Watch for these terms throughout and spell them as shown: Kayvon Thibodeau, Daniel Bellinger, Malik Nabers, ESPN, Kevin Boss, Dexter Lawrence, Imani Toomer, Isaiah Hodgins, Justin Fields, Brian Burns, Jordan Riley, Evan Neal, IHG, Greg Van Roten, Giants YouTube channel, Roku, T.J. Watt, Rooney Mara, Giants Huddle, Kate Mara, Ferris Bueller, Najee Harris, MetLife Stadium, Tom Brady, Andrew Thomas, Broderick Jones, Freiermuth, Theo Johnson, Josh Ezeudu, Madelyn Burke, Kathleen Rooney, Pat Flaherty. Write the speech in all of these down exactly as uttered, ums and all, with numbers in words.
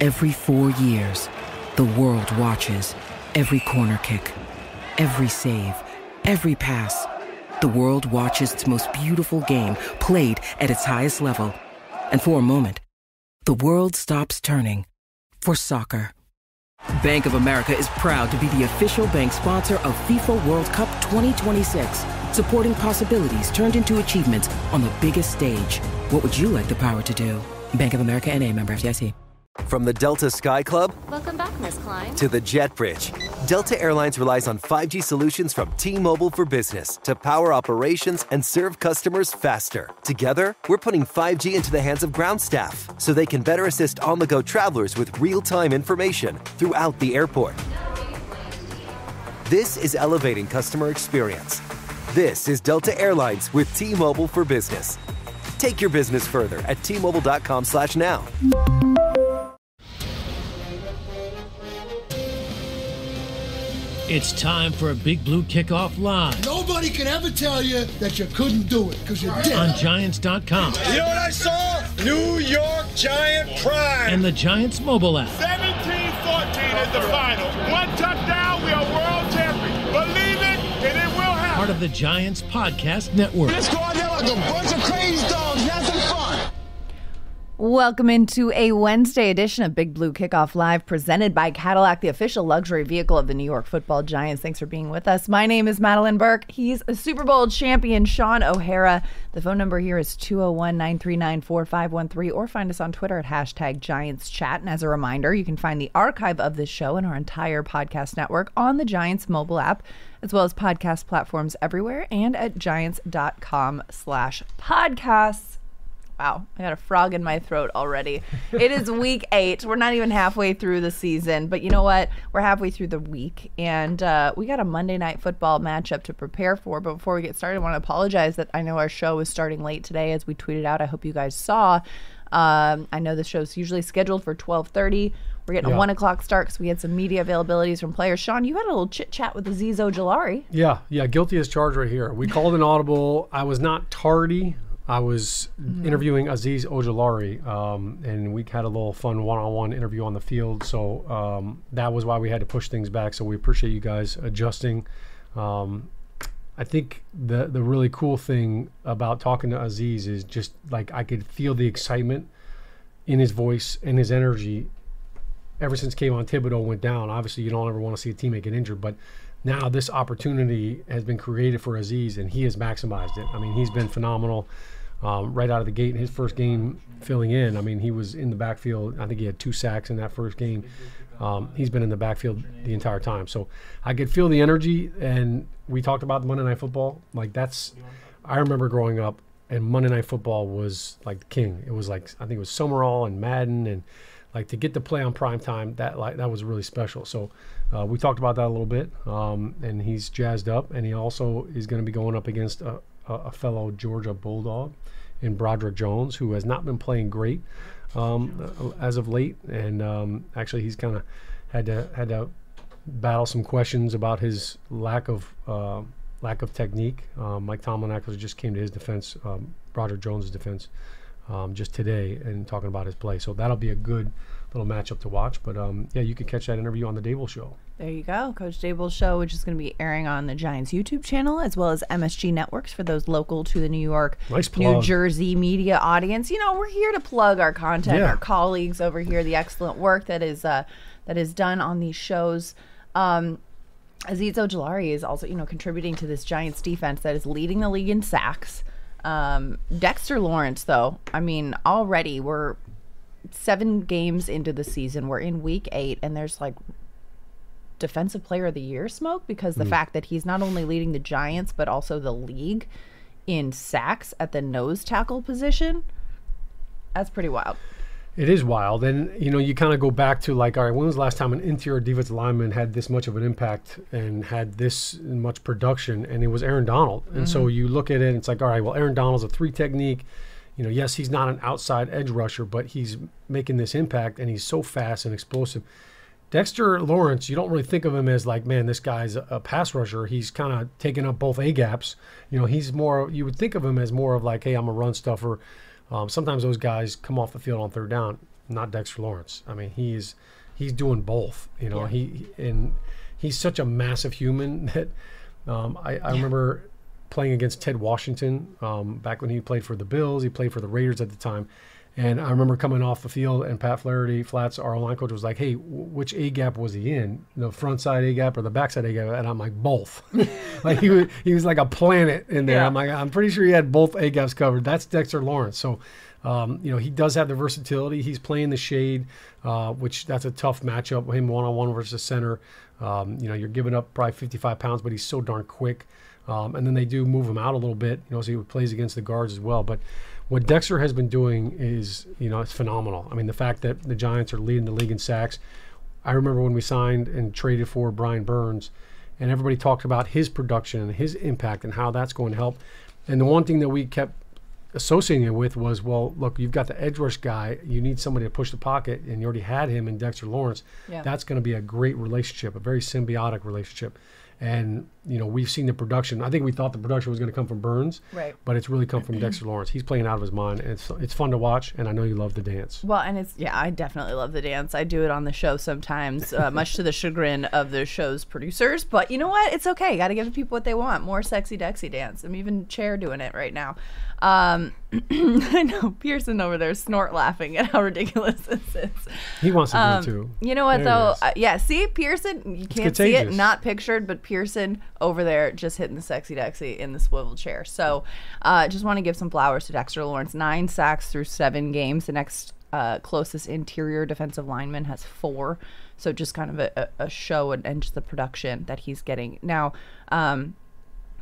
Every four years, the world watches every corner kick, every save, every pass. The world watches its most beautiful game played at its highest level. And for a moment, the world stops turning for soccer. Bank of America is proud to be the official bank sponsor of FIFA World Cup twenty twenty-six, supporting possibilities turned into achievements on the biggest stage. What would you like the power to do? Bank of America N A, member F D I C. From the Delta Sky Club, welcome back, Miz Klein, to the Jet Bridge, Delta Airlines relies on five G solutions from T-Mobile for Business to power operations and serve customers faster. Together, we're putting five G into the hands of ground staff so they can better assist on-the-go travelers with real-time information throughout the airport. This is elevating customer experience. This is Delta Airlines with T-Mobile for Business. Take your business further at T-Mobile.com slash now. It's time for a Big Blue Kickoff Live. Nobody can ever tell you that you couldn't do it, because you did. On Giants dot com. You know what I saw? New York Giant pride. And the Giants mobile app. seventeen fourteen is the final. One touchdown, we are world champions. Believe it, and it will happen. Part of the Giants podcast network. Let's go out there like a bunch of crazy dogs. Have some fun. Welcome into a Wednesday edition of Big Blue Kickoff Live, presented by Cadillac, the official luxury vehicle of the New York Football Giants. Thanks for being with us. My name is Madelyn Burke. He's a Super Bowl champion, Shaun O'Hara. The phone number here is two oh one, nine three nine, four five one three, or find us on Twitter at hashtag Giants Chat. And as a reminder, you can find the archive of this show and our entire podcast network on the Giants mobile app, as well as podcast platforms everywhere and at giants.com slash podcasts. Wow, I got a frog in my throat already. It is week eight. We're not even halfway through the season, but you know what? We're halfway through the week, and uh, we got a Monday Night Football matchup to prepare for. But before we get started, I want to apologize that I know our show is starting late today, as we tweeted out. I hope you guys saw. Um, I know the show's usually scheduled for twelve thirty. We're getting yeah. a one o'clock start because we had some media availabilities from players. Shaun, you had a little chit chat with Azeez Ojulari. Yeah, yeah, guilty as charged right here. We called an audible. I was not tardy. I was mm-hmm. interviewing Azeez Ojulari, um, and we had a little fun one-on-one interview on the field. So um, that was why we had to push things back. So we appreciate you guys adjusting. Um, I think the the really cool thing about talking to Azeez is just like I could feel the excitement in his voice and his energy ever since Kayvon Thibodeau went down. Obviously, you don't ever want to see a teammate get injured, but now this opportunity has been created for Azeez, and he has maximized it. I mean, he's been phenomenal um, right out of the gate in his first game filling in. I mean, he was in the backfield. I think he had two sacks in that first game. Um, he's been in the backfield the entire time. So I could feel the energy, and we talked about Monday Night Football. Like, that's – I remember growing up, and Monday Night Football was, like, king. It was, like – I think it was Summerall and Madden, and, like, to get to play on primetime, that, like, that was really special. So – Uh, we talked about that a little bit, um, and he's jazzed up, and he also is going to be going up against a, a, a fellow Georgia Bulldog in Broderick Jones, who has not been playing great um, as of late, and um, actually he's kind of had to had to battle some questions about his lack of uh, lack of technique. Um, Mike Tomlin actually just came to his defense, um, Broderick Jones' defense, um, just today, and talking about his play. So that'll be a good little matchup to watch, but um, yeah, you can catch that interview on the Daboll Show. There you go, Coach Daboll Show, which is going to be airing on the Giants YouTube channel as well as M S G Networks for those local to the New York, nice New Jersey media audience. You know, we're here to plug our content, yeah. our colleagues over here, the excellent work that is uh, that is done on these shows. Um, Azeez Ojulari is also, you know, contributing to this Giants defense that is leading the league in sacks. Um, Dexter Lawrence, though, I mean, already we're seven games into the season, we're in week eight, and there's like defensive player of the year smoke, because the mm. fact that he's not only leading the Giants but also the league in sacks at the nose tackle position, that's pretty wild. It is wild. And you know, you kind of go back to like, all right, when was the last time an interior defensive lineman had this much of an impact and had this much production? And it was Aaron Donald. And mm-hmm. so you look at it and it's like, all right, well, Aaron Donald's a three technique. You know, yes, he's not an outside edge rusher, but he's making this impact, and he's so fast and explosive. Dexter Lawrence, you don't really think of him as like, man, this guy's a pass rusher. He's kind of taking up both A-gaps. You know, he's more – you would think of him as more of like, hey, I'm a run stuffer. Um, sometimes those guys come off the field on third down. not Dexter Lawrence. I mean, he's he's doing both. You know, yeah. he and he's such a massive human that um, I, I yeah. remember playing against Ted Washington um, back when he played for the Bills. He played for the Raiders at the time. And I remember coming off the field, and Pat Flaherty, Flats, our line coach, was like, "Hey, which A gap was he in? The front side A gap or the back side A gap?" And I'm like, "Both." Like he was, he was like a planet in there. Yeah. I'm like, I'm pretty sure he had both A gaps covered. That's Dexter Lawrence. So, um, you know, he does have the versatility. He's playing the shade, uh, which that's a tough matchup. Him one on one versus center. Um, you know, you're giving up probably fifty-five pounds, but he's so darn quick. Um, and then they do move him out a little bit. You know, so he plays against the guards as well, but. What Dexter has been doing is, you know, it's phenomenal. I mean, the fact that the Giants are leading the league in sacks. I remember when we signed and traded for Brian Burns, and everybody talked about his production and his impact and how that's going to help. And the one thing that we kept associating it with was, well, look, you've got the edge rush guy. You need somebody to push the pocket, and you already had him in Dexter Lawrence. Yeah. That's going to be a great relationship, a very symbiotic relationship. And, you know, we've seen the production. I think we thought the production was going to come from Burns, right. but it's really come from Dexter Lawrence. He's playing out of his mind, and it's, it's fun to watch, and I know you love the dance. Well, and it's, yeah, I definitely love the dance. I do it on the show sometimes, uh, much to the chagrin of the show's producers, but you know what? It's okay. Got to give the people what they want. More sexy Dexy dance. I'm even chair doing it right now. Um, I know Pearson over there snort laughing at how ridiculous this is. He wants to um, do it too. You know what there though? Uh, yeah, see Pearson, you can't see it, not pictured, but Pearson over there just hitting the sexy Dexy in the swivel chair. So uh, just want to give some flowers to Dexter Lawrence. Nine sacks through seven games. The next uh, closest interior defensive lineman has four. So just kind of a, a show and, and just the production that he's getting. Now, um,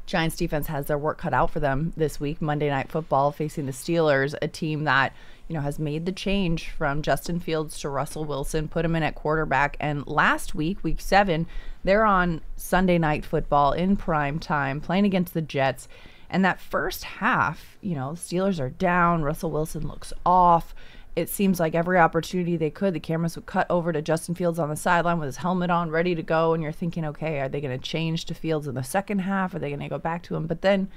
Giants defense has their work cut out for them this week. Monday Night Football facing the Steelers, a team that, you know, has made the change from Justin Fields to Russell Wilson, put him in at quarterback. And last week, week seven, they're on Sunday Night Football in prime time, playing against the Jets. And that first half, you know, Steelers are down. Russell Wilson looks off. It seems like every opportunity they could, the cameras would cut over to Justin Fields on the sideline with his helmet on, ready to go. And you're thinking, okay, are they going to change to Fields in the second half? Are they going to go back to him? But then,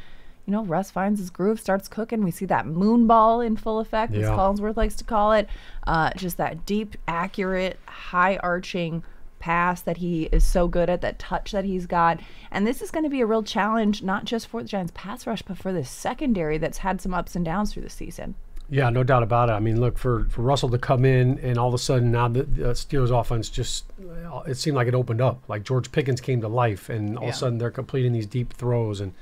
you know, Russ finds his groove, starts cooking. We see that moon ball in full effect, yeah. as Collinsworth likes to call it. Uh, just that deep, accurate, high-arching pass that he is so good at, that touch that he's got. And this is going to be a real challenge, not just for the Giants' pass rush, but for the secondary that's had some ups and downs through the season. Yeah, no doubt about it. I mean, look, for, for Russell to come in and all of a sudden now the, the Steelers offense just, it seemed like it opened up. Like George Pickens came to life, and all yeah. of a sudden they're completing these deep throws. And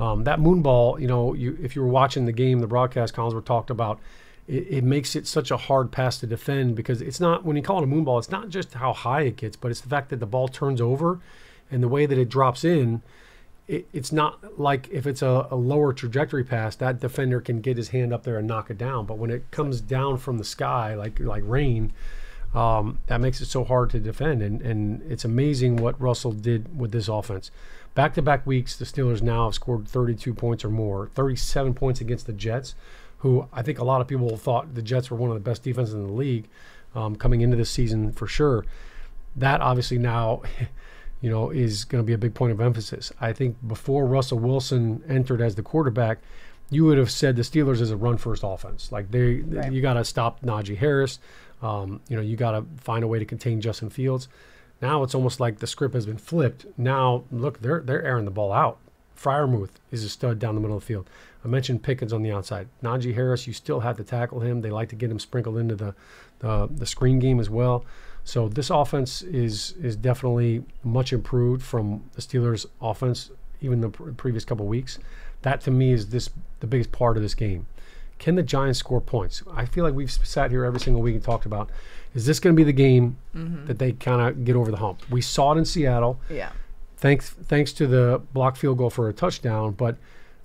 um, that moon ball, you know, you, if you were watching the game, the broadcast, Collinsworth talked about, it, it makes it such a hard pass to defend because it's not, when you call it a moon ball, it's not just how high it gets, but it's the fact that the ball turns over and the way that it drops in. It's not like if it's a, a lower trajectory pass, that defender can get his hand up there and knock it down. But when it comes down from the sky, like like rain, um, that makes it so hard to defend. And, and it's amazing what Russell did with this offense. Back-to-back weeks, the Steelers now have scored thirty-two points or more, thirty-seven points against the Jets, who I think a lot of people thought the Jets were one of the best defenses in the league um, coming into this season for sure. That obviously now... you know, is going to be a big point of emphasis. I think before Russell Wilson entered as the quarterback, you would have said the Steelers is a run-first offense. Like, they, right. you got to stop Najee Harris. Um, you know, you got to find a way to contain Justin Fields. Now it's almost like the script has been flipped. Now, look, they're they're airing the ball out. Freiermuth is a stud down the middle of the field. I mentioned Pickens on the outside. Najee Harris, you still have to tackle him. They like to get him sprinkled into the the, the screen game as well. So this offense is is definitely much improved from the Steelers' offense, even the pr previous couple of weeks. That to me is this the biggest part of this game. Can the Giants score points? I feel like we've sat here every single week and talked about, is this going to be the game mm-hmm. that they kind of get over the hump? We saw it in Seattle. Yeah. Thanks thanks to the blocked field goal for a touchdown, but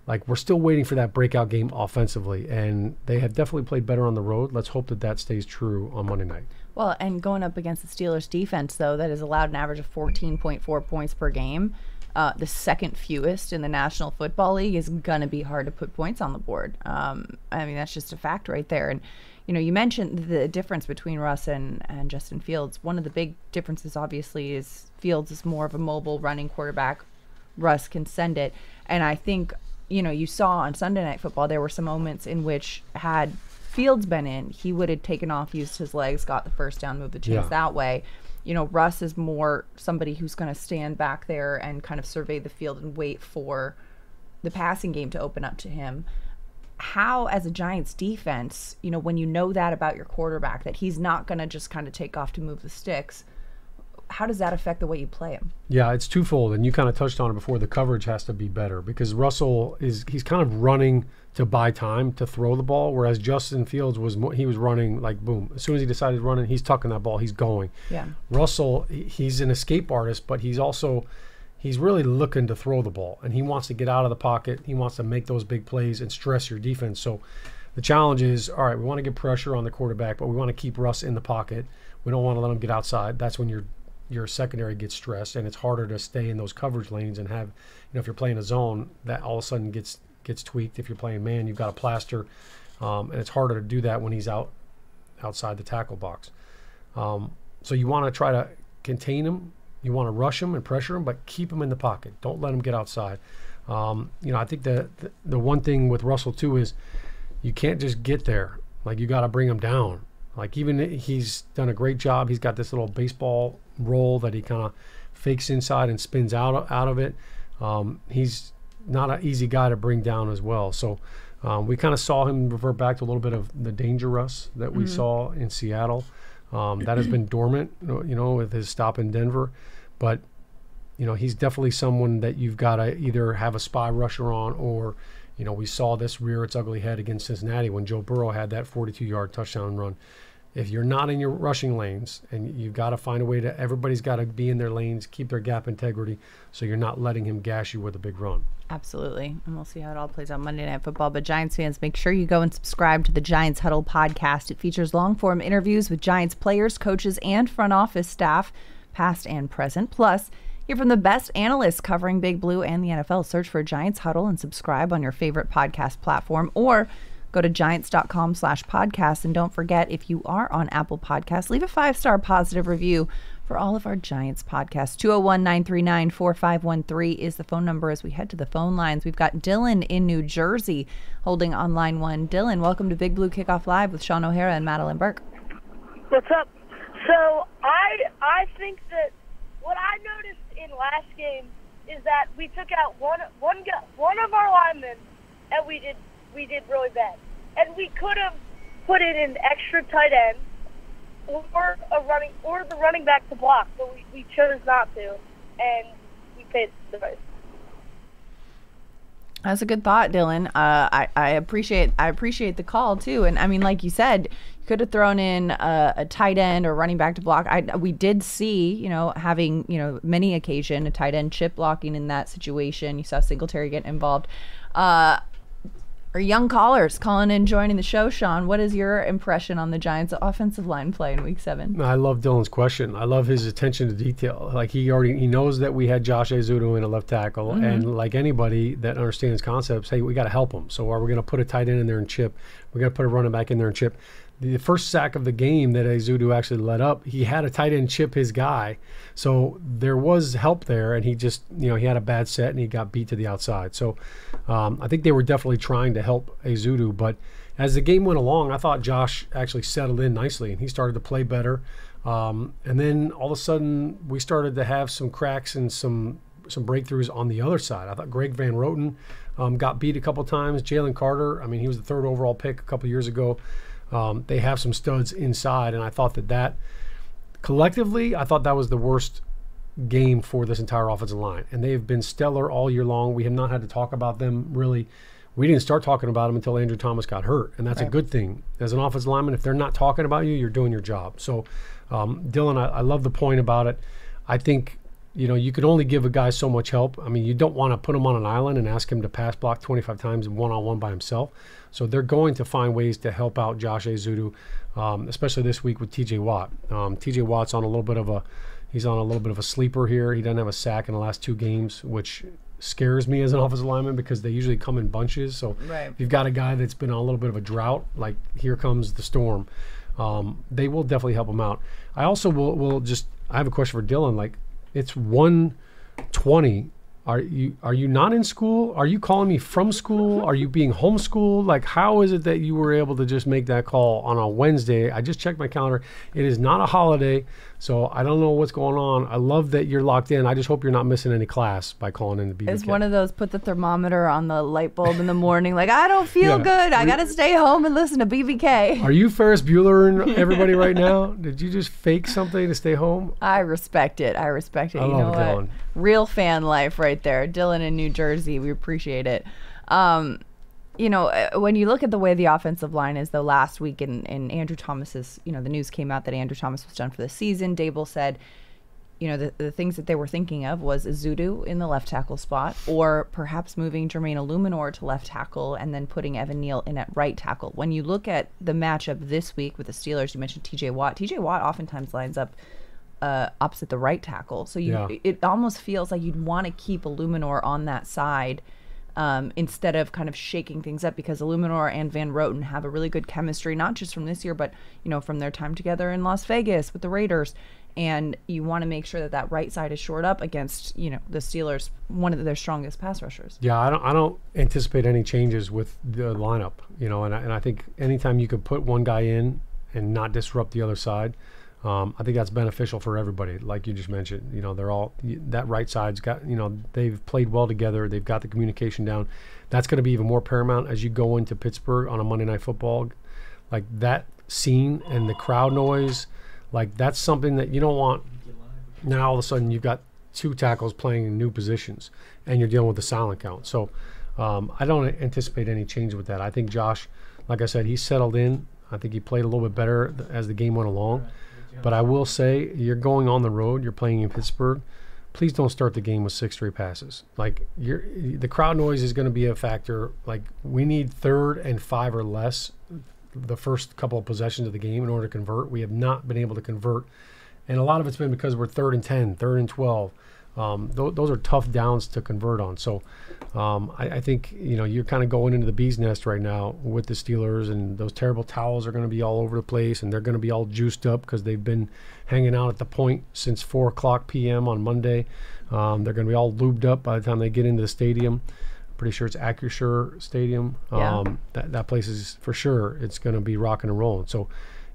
like we're still waiting for that breakout game offensively, and they have definitely played better on the road. Let's hope that that stays true on Monday night. Well, and going up against the Steelers defense, though, that has allowed an average of fourteen point four points per game, uh, the second fewest in the National Football League, is going to be hard to put points on the board. Um, I mean, that's just a fact right there. And, you know, you mentioned the difference between Russ and, and Justin Fields. One of the big differences, obviously, is Fields is more of a mobile running quarterback. Russ can send it. And I think, you know, you saw on Sunday Night Football, there were some moments in which had Fields been in, he would have taken off, used his legs, got the first down, moved the chains yeah. that way. You know, Russ is more somebody who's going to stand back there and kind of survey the field and wait for the passing game to open up to him. How, as a Giants defense, you know, when you know that about your quarterback, that he's not going to just kind of take off to move the sticks, how does that affect the way you play him? Yeah, it's twofold, and you kind of touched on it before. The coverage has to be better because Russell is he's kind of running to buy time to throw the ball, whereas Justin Fields was he was running like boom. As soon as he decided running, he's tucking that ball, he's going. Yeah. Russell, he's an escape artist, but he's also he's really looking to throw the ball, and he wants to get out of the pocket. He wants to make those big plays and stress your defense. So the challenge is, all right, we want to get pressure on the quarterback, but we want to keep Russ in the pocket. We don't want to let him get outside. That's when you're your secondary gets stressed, and it's harder to stay in those coverage lanes and have, you know, if you're playing a zone, that all of a sudden gets gets tweaked. If you're playing man, you've got a plaster, um, and it's harder to do that when he's out outside the tackle box. Um, so you want to try to contain him. You want to rush him and pressure him, but keep him in the pocket. Don't let him get outside. Um, you know, I think the, the the one thing with Russell too is you can't just get there. Like, you got to bring him down. Like, even he's done a great job. He's got this little baseball roll that he kind of fakes inside and spins out out of it. Um, he's not an easy guy to bring down as well. So um, we kind of saw him revert back to a little bit of the danger Russ that we mm-hmm. saw in Seattle. Um, that has been dormant, you know, with his stop in Denver. But, you know, he's definitely someone that you've got to either have a spy rusher on, or, you know, we saw this rear its ugly head against Cincinnati when Joe Burrow had that forty-two yard touchdown run. If you're not in your rushing lanes, and you've got to find a way to, everybody's got to be in their lanes, keep their gap integrity, so you're not letting him gash you with a big run. Absolutely. And we'll see how it all plays out Monday Night Football. But Giants fans, make sure you go and subscribe to the Giants Huddle podcast. It features long-form interviews with Giants players, coaches, and front office staff, past and present. Plus, hear from the best analysts covering Big Blue and the N F L. Search for Giants Huddle and subscribe on your favorite podcast platform, or go to giants.com slash podcast. And don't forget, if you are on Apple Podcasts, leave a five-star positive review for all of our Giants podcasts. two oh one, nine three nine, four five one three is the phone number as we head to the phone lines. We've got Dylan in New Jersey holding on line one. Dylan, welcome to Big Blue Kickoff Live with Shaun O'Hara and Madelyn Burke. What's up? So I, I think that what I noticed in last game is that we took out one, one, one of our linemen, and we did we did really bad. And we could have put in an extra tight end or a running or the running back to block, but we, we chose not to, and we paid the price. That's a good thought, Dylan. Uh, I I appreciate I appreciate the call too. And I mean, like you said, you could have thrown in a, a tight end or running back to block. I we did see, you know, having you know many occasion a tight end chip blocking in that situation. You saw Singletary get involved. Uh, Or young callers calling in, joining the show. Shaun, what is your impression on the Giants' offensive line play in Week Seven? I love Dylan's question. I love his attention to detail. Like, he already he knows that we had Josh Ezeudu in a left tackle, mm-hmm. and like anybody that understands concepts, hey, we got to help him. So are we going to put a tight end in there and chip? We're going to put a running back in there and chip. The first sack of the game that Ezeudu actually let up, he had a tight end chip his guy, so there was help there, and he just you know he had a bad set and he got beat to the outside. So um, I think they were definitely trying to help Ezeudu, but as the game went along, I thought Josh actually settled in nicely, and he started to play better. Um, and then all of a sudden, we started to have some cracks and some some breakthroughs on the other side. I thought Greg Van Roten um, got beat a couple times. Jalen Carter, I mean, he was the third overall pick a couple years ago. Um, they have some studs inside, and I thought that that collectively, I thought that was the worst game for this entire offensive line. And they have been stellar all year long. We have not had to talk about them really. We didn't start talking about them until Andrew Thomas got hurt, and that's right. a good thing. As an offensive lineman, if they're not talking about you, you're doing your job. So, um, Dylan, I, I love the point about it. I think, you know, you could only give a guy so much help. I mean, you don't want to put him on an island and ask him to pass block twenty-five times one-on-one by himself. So they're going to find ways to help out Josh Ezeudu, um, especially this week with T J. Watt. Um, T J. Watt's on a little bit of a he's on a little bit of a sleeper here. He doesn't have a sack in the last two games, which scares me as an offensive lineman because they usually come in bunches. So right. if you've got a guy that's been on a little bit of a drought, like here comes the storm. Um, they will definitely help him out. I also will will just I have a question for Dylan. Like, it's one twenty Are you are you not in school? Are you calling me from school? Are you being homeschooled? Like, how is it that you were able to just make that call on a Wednesday? I just checked my calendar. It is not a holiday, so I don't know what's going on. I love that you're locked in. I just hope you're not missing any class by calling in to be. It's one of those put the thermometer on the light bulb in the morning. Like, I don't feel yeah. good. I got to stay home and listen to B B K. Are you Ferris Bueller and everybody right now? Did you just fake something to stay home? I respect it. I respect it. I you know Dylan. What? Real fan life right there. Dylan in New Jersey. We appreciate it. Um, you know, when you look at the way the offensive line is, though, last week in, in Andrew Thomas's, you know, the news came out that Andrew Thomas was done for the season. Daboll said, you know, the, the things that they were thinking of was Ezeudu in the left tackle spot, or perhaps moving Jermaine Eluemunor to left tackle and then putting Evan Neal in at right tackle. When you look at the matchup this week with the Steelers, you mentioned T J. Watt. T J. Watt oftentimes lines up Uh, opposite the right tackle, so you yeah. it almost feels like you'd want to keep Eluemunor on that side um, instead of kind of shaking things up, because Eluemunor and Van Roten have a really good chemistry, not just from this year, but you know, from their time together in Las Vegas with the Raiders. And you want to make sure that that right side is shored up against, you know, the Steelers, one of their strongest pass rushers. Yeah, I don't I don't anticipate any changes with the lineup, you know, and I, and I think anytime you can put one guy in and not disrupt the other side. Um, I think that's beneficial for everybody, like you just mentioned. You know, they're all that right side's got. You know, they've played well together. They've got the communication down. That's going to be even more paramount as you go into Pittsburgh on a Monday Night Football. Like that scene and the crowd noise, like that's something that you don't want. Now all of a sudden you've got two tackles playing in new positions, and you're dealing with the silent count. So um, I don't anticipate any change with that. I think Josh, like I said, he settled in. I think he played a little bit better as the game went along. But I will say, you're going on the road, you're playing in Pittsburgh, please don't start the game with six straight passes. Like, you're, the crowd noise is going to be a factor. Like, we need third and five or less the first couple of possessions of the game in order to convert. We have not been able to convert. And a lot of it's been because we're third and ten, third and twelve. Um, th those are tough downs to convert on. So um, I, I think, you know, you're kind of going into the bee's nest right now with the Steelers, and those terrible towels are going to be all over the place, and they're going to be all juiced up because they've been hanging out at the point since four o'clock p m on Monday. Um, they're going to be all lubed up by the time they get into the stadium. I'm pretty sure it's AccuSure Stadium. Yeah. Um, that, that place is, for sure, it's going to be rocking and rolling. So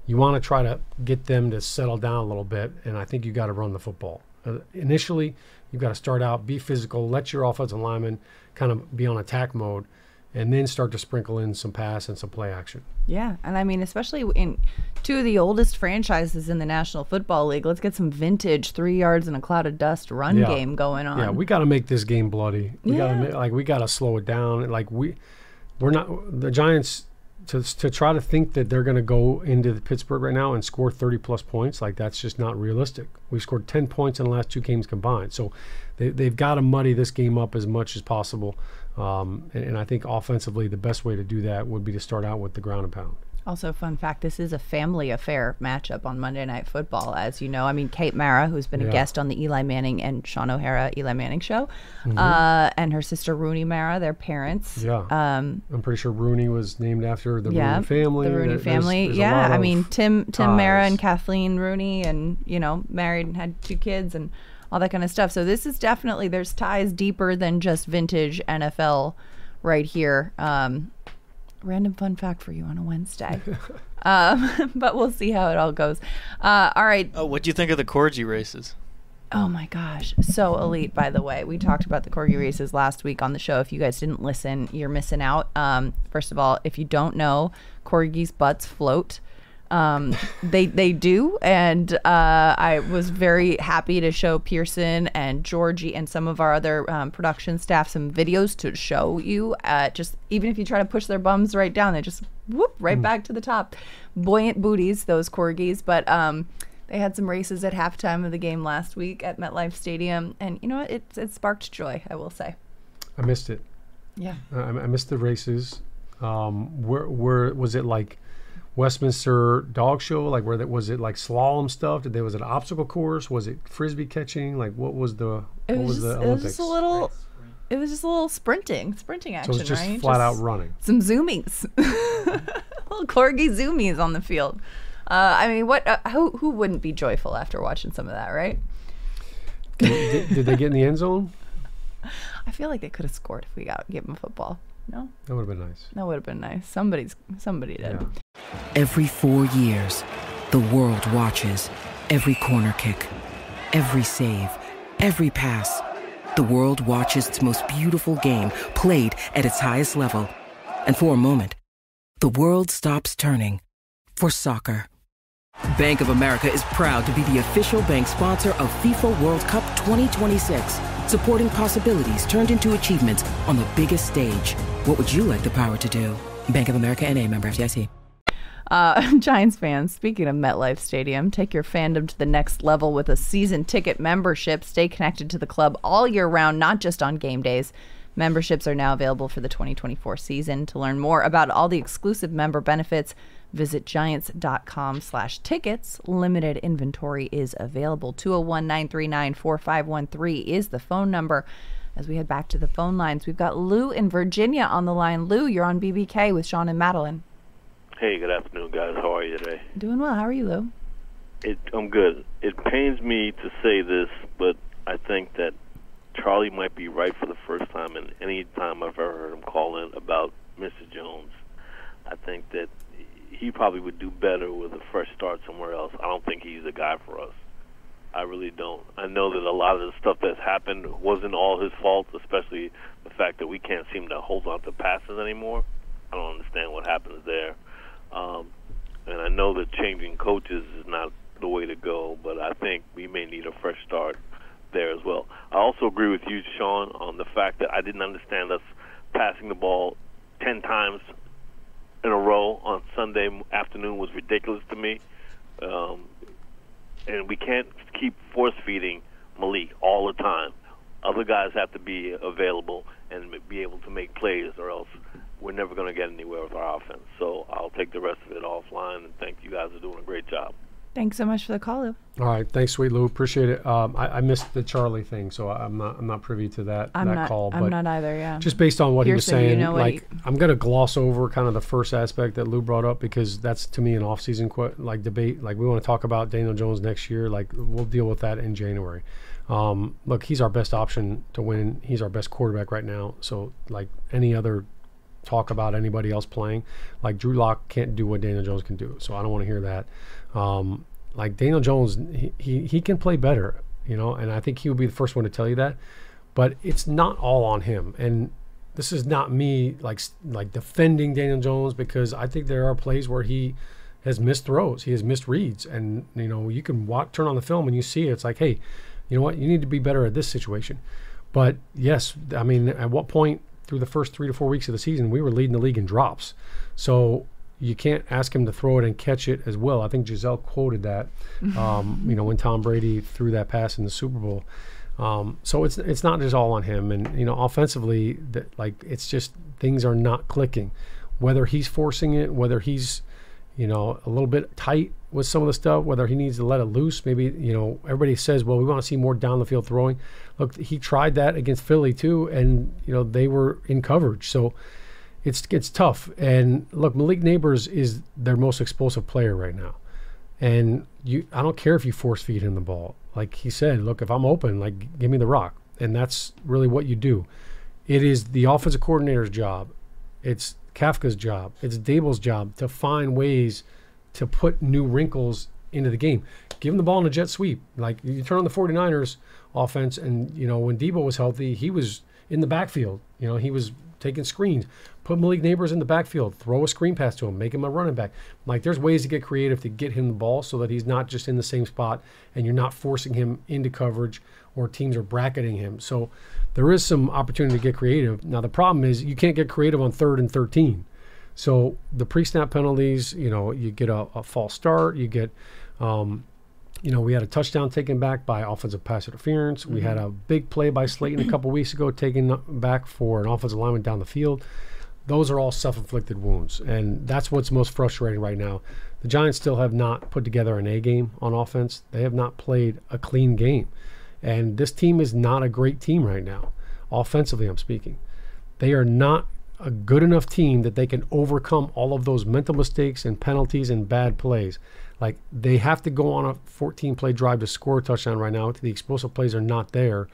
you want to try to get them to settle down a little bit, and I think you got to run the football. Uh, initially, you've got to start out, be physical, let your offensive linemen kind of be on attack mode, and then start to sprinkle in some pass and some play action. Yeah, and I mean, especially in two of the oldest franchises in the National Football League, let's get some vintage three yards in a cloud of dust run yeah. game going on. Yeah, we got to make this game bloody. We yeah. gotta, like, we got to slow it down. Like, we, we're not the Giants. To, to try to think that they're going to go into the Pittsburgh right now and score thirty plus points, like that's just not realistic. We scored ten points in the last two games combined. So they, they've got to muddy this game up as much as possible. Um, and, and I think offensively the best way to do that would be to start out with the ground and pound. Also, fun fact, this is a family affair matchup on Monday Night Football, as you know. I mean, Kate Mara, who's been yeah. a guest on the Eli Manning and Shaun O'Hara Eli Manning show, mm-hmm. uh, and her sister Rooney Mara, their parents. Yeah. Um, I'm pretty sure Rooney was named after the yeah, Rooney family. The Rooney there, family. There's, there's yeah. I mean, Tim Tim ties. Mara and Kathleen Rooney, and, you know, married and had two kids and all that kind of stuff. So this is definitely, there's ties deeper than just vintage N F L right here. Um Random fun fact for you on a Wednesday. um, but we'll see how it all goes. Uh, all right. Oh, what do you think of the Corgi races? Oh, my gosh. So elite, by the way. We talked about the Corgi races last week on the show. If you guys didn't listen, you're missing out. Um, first of all, if you don't know, Corgi's butts float. Um, they they do, and uh, I was very happy to show Pearson and Georgie and some of our other um, production staff some videos to show you. Uh, just even if you try to push their bums right down, they just whoop right mm. back to the top. Buoyant booties, those corgis. But um, they had some races at halftime of the game last week at MetLife Stadium, and you know what? It it sparked joy, I will say. I missed it. Yeah, I, I missed the races. Um, where where was it like? Westminster dog show, like where that was it like slalom stuff? Did there was it an obstacle course? Was it frisbee catching? Like what was the it what was, was just, the Olympics? It was just a little, it was just a little sprinting, sprinting action, so it was just right? Flat just out running. Some zoomies, little corgi zoomies on the field. Uh, I mean, what? Uh, who who wouldn't be joyful after watching some of that, right? did, did they get in the end zone? I feel like they could have scored if we got gave them football. No? That would have been nice. That would have been nice. Somebody's somebody did. Yeah. Every four years, the world watches every corner kick, every save, every pass. The world watches its most beautiful game played at its highest level. And for a moment, the world stops turning for soccer. Bank of America is proud to be the official bank sponsor of FIFA World Cup twenty twenty-six, supporting possibilities turned into achievements on the biggest stage. What would you like the power to do? Bank of America N A, member F D I C. Uh, Giants fans, speaking of MetLife Stadium, take your fandom to the next level with a season ticket membership. Stay connected to the club all year round, not just on game days. Memberships are now available for the twenty twenty-four season. To learn more about all the exclusive member benefits, visit giants.com slash tickets. Limited inventory is available. two oh one, nine three nine, four five one three is the phone number. As we head back to the phone lines, we've got Lou in Virginia on the line. Lou, you're on B B K with Shaun and Madelyn. Hey, good afternoon, guys. How are you today? Doing well. How are you, Lou? It, I'm good. It pains me to say this, but I think that Charlie might be right for the first time in any time I've ever heard him call in about Mister Jones. I think that he probably would do better with a fresh start somewhere else. I don't think he's the guy for us. I really don't. I know that a lot of the stuff that's happened wasn't all his fault, especially the fact that we can't seem to hold on to passes anymore. I don't understand what happens there. Um, and I know that changing coaches is not the way to go, but I think we may need a fresh start there as well. I also agree with you, Shaun, on the fact that I didn't understand us passing the ball ten times in a row on Sunday afternoon was ridiculous to me. Um, and we can't keep force-feeding Malik all the time. Other guys have to be available and be able to make plays, or else we're never going to get anywhere with our offense. So I'll take the rest of it offline, and thank you guys for doing a great job. Thanks so much for the call, Lou. All right, thanks, sweet Lou. Appreciate it. Um, I, I missed the Charlie thing, so I'm not I'm not privy to that I'm that not, call. But I'm not either. Yeah. Just based on what Here's he was saying, you know, like he... I'm gonna gloss over kind of the first aspect that Lou brought up, because that's to me an off-season qu like debate. Like we want to talk about Daniel Jones next year. Like we'll deal with that in January. Um, look, he's our best option to win. He's our best quarterback right now. So like any other talk about anybody else playing, like Drew Lock can't do what Daniel Jones can do. So I don't want to hear that. Um, like Daniel Jones, he, he, he can play better, you know, and I think he would be the first one to tell you that, but it's not all on him. And this is not me like, like defending Daniel Jones, because I think there are plays where he has missed throws. He has missed reads, and you know, you can watch, turn on the film and you see it. It's like, hey, you know what? You need to be better at this situation. But yes, I mean, at what point through the first three to four weeks of the season, we were leading the league in drops. So you can't ask him to throw it and catch it as well. I think Giselle quoted that, um, you know, when Tom Brady threw that pass in the Super Bowl. Um, so it's it's not just all on him. And, you know, offensively, that like it's just things are not clicking. Whether he's forcing it, whether he's, you know, a little bit tight with some of the stuff, whether he needs to let it loose. Maybe, you know, everybody says, well, we want to see more down the field throwing. Look, he tried that against Philly too, and you know, they were in coverage. So it's it's tough. And look, Malik Nabers is their most explosive player right now. And you I don't care if you force feed him the ball. Like he said, look, if I'm open, like give me the rock. And that's really what you do. It is the offensive coordinator's job. It's Kafka's job. It's Daboll's job to find ways to put new wrinkles into the game. Give him the ball in a jet sweep. Like you turn on the 49ers offense, and you know, when Debo was healthy, he was in the backfield. You know, he was taking screens. Put Malik Nabers in the backfield, throw a screen pass to him, make him a running back. Like there's ways to get creative to get him the ball so that he's not just in the same spot and you're not forcing him into coverage or teams are bracketing him. So there is some opportunity to get creative. Now the problem is you can't get creative on third and thirteen. So the pre-snap penalties, you know, you get a, a false start, you get, um, you know, we had a touchdown taken back by offensive pass interference. Mm-hmm. We had a big play by Slayton a couple weeks ago taken back for an offensive lineman down the field. Those are all self-inflicted wounds, and that's what's most frustrating right now. The Giants still have not put together an A game on offense. They have not played a clean game, and this team is not a great team right now. Offensively, I'm speaking. They are not a good enough team that they can overcome all of those mental mistakes and penalties and bad plays. Like they have to go on a fourteen play drive to score a touchdown right now. The explosive plays are not there.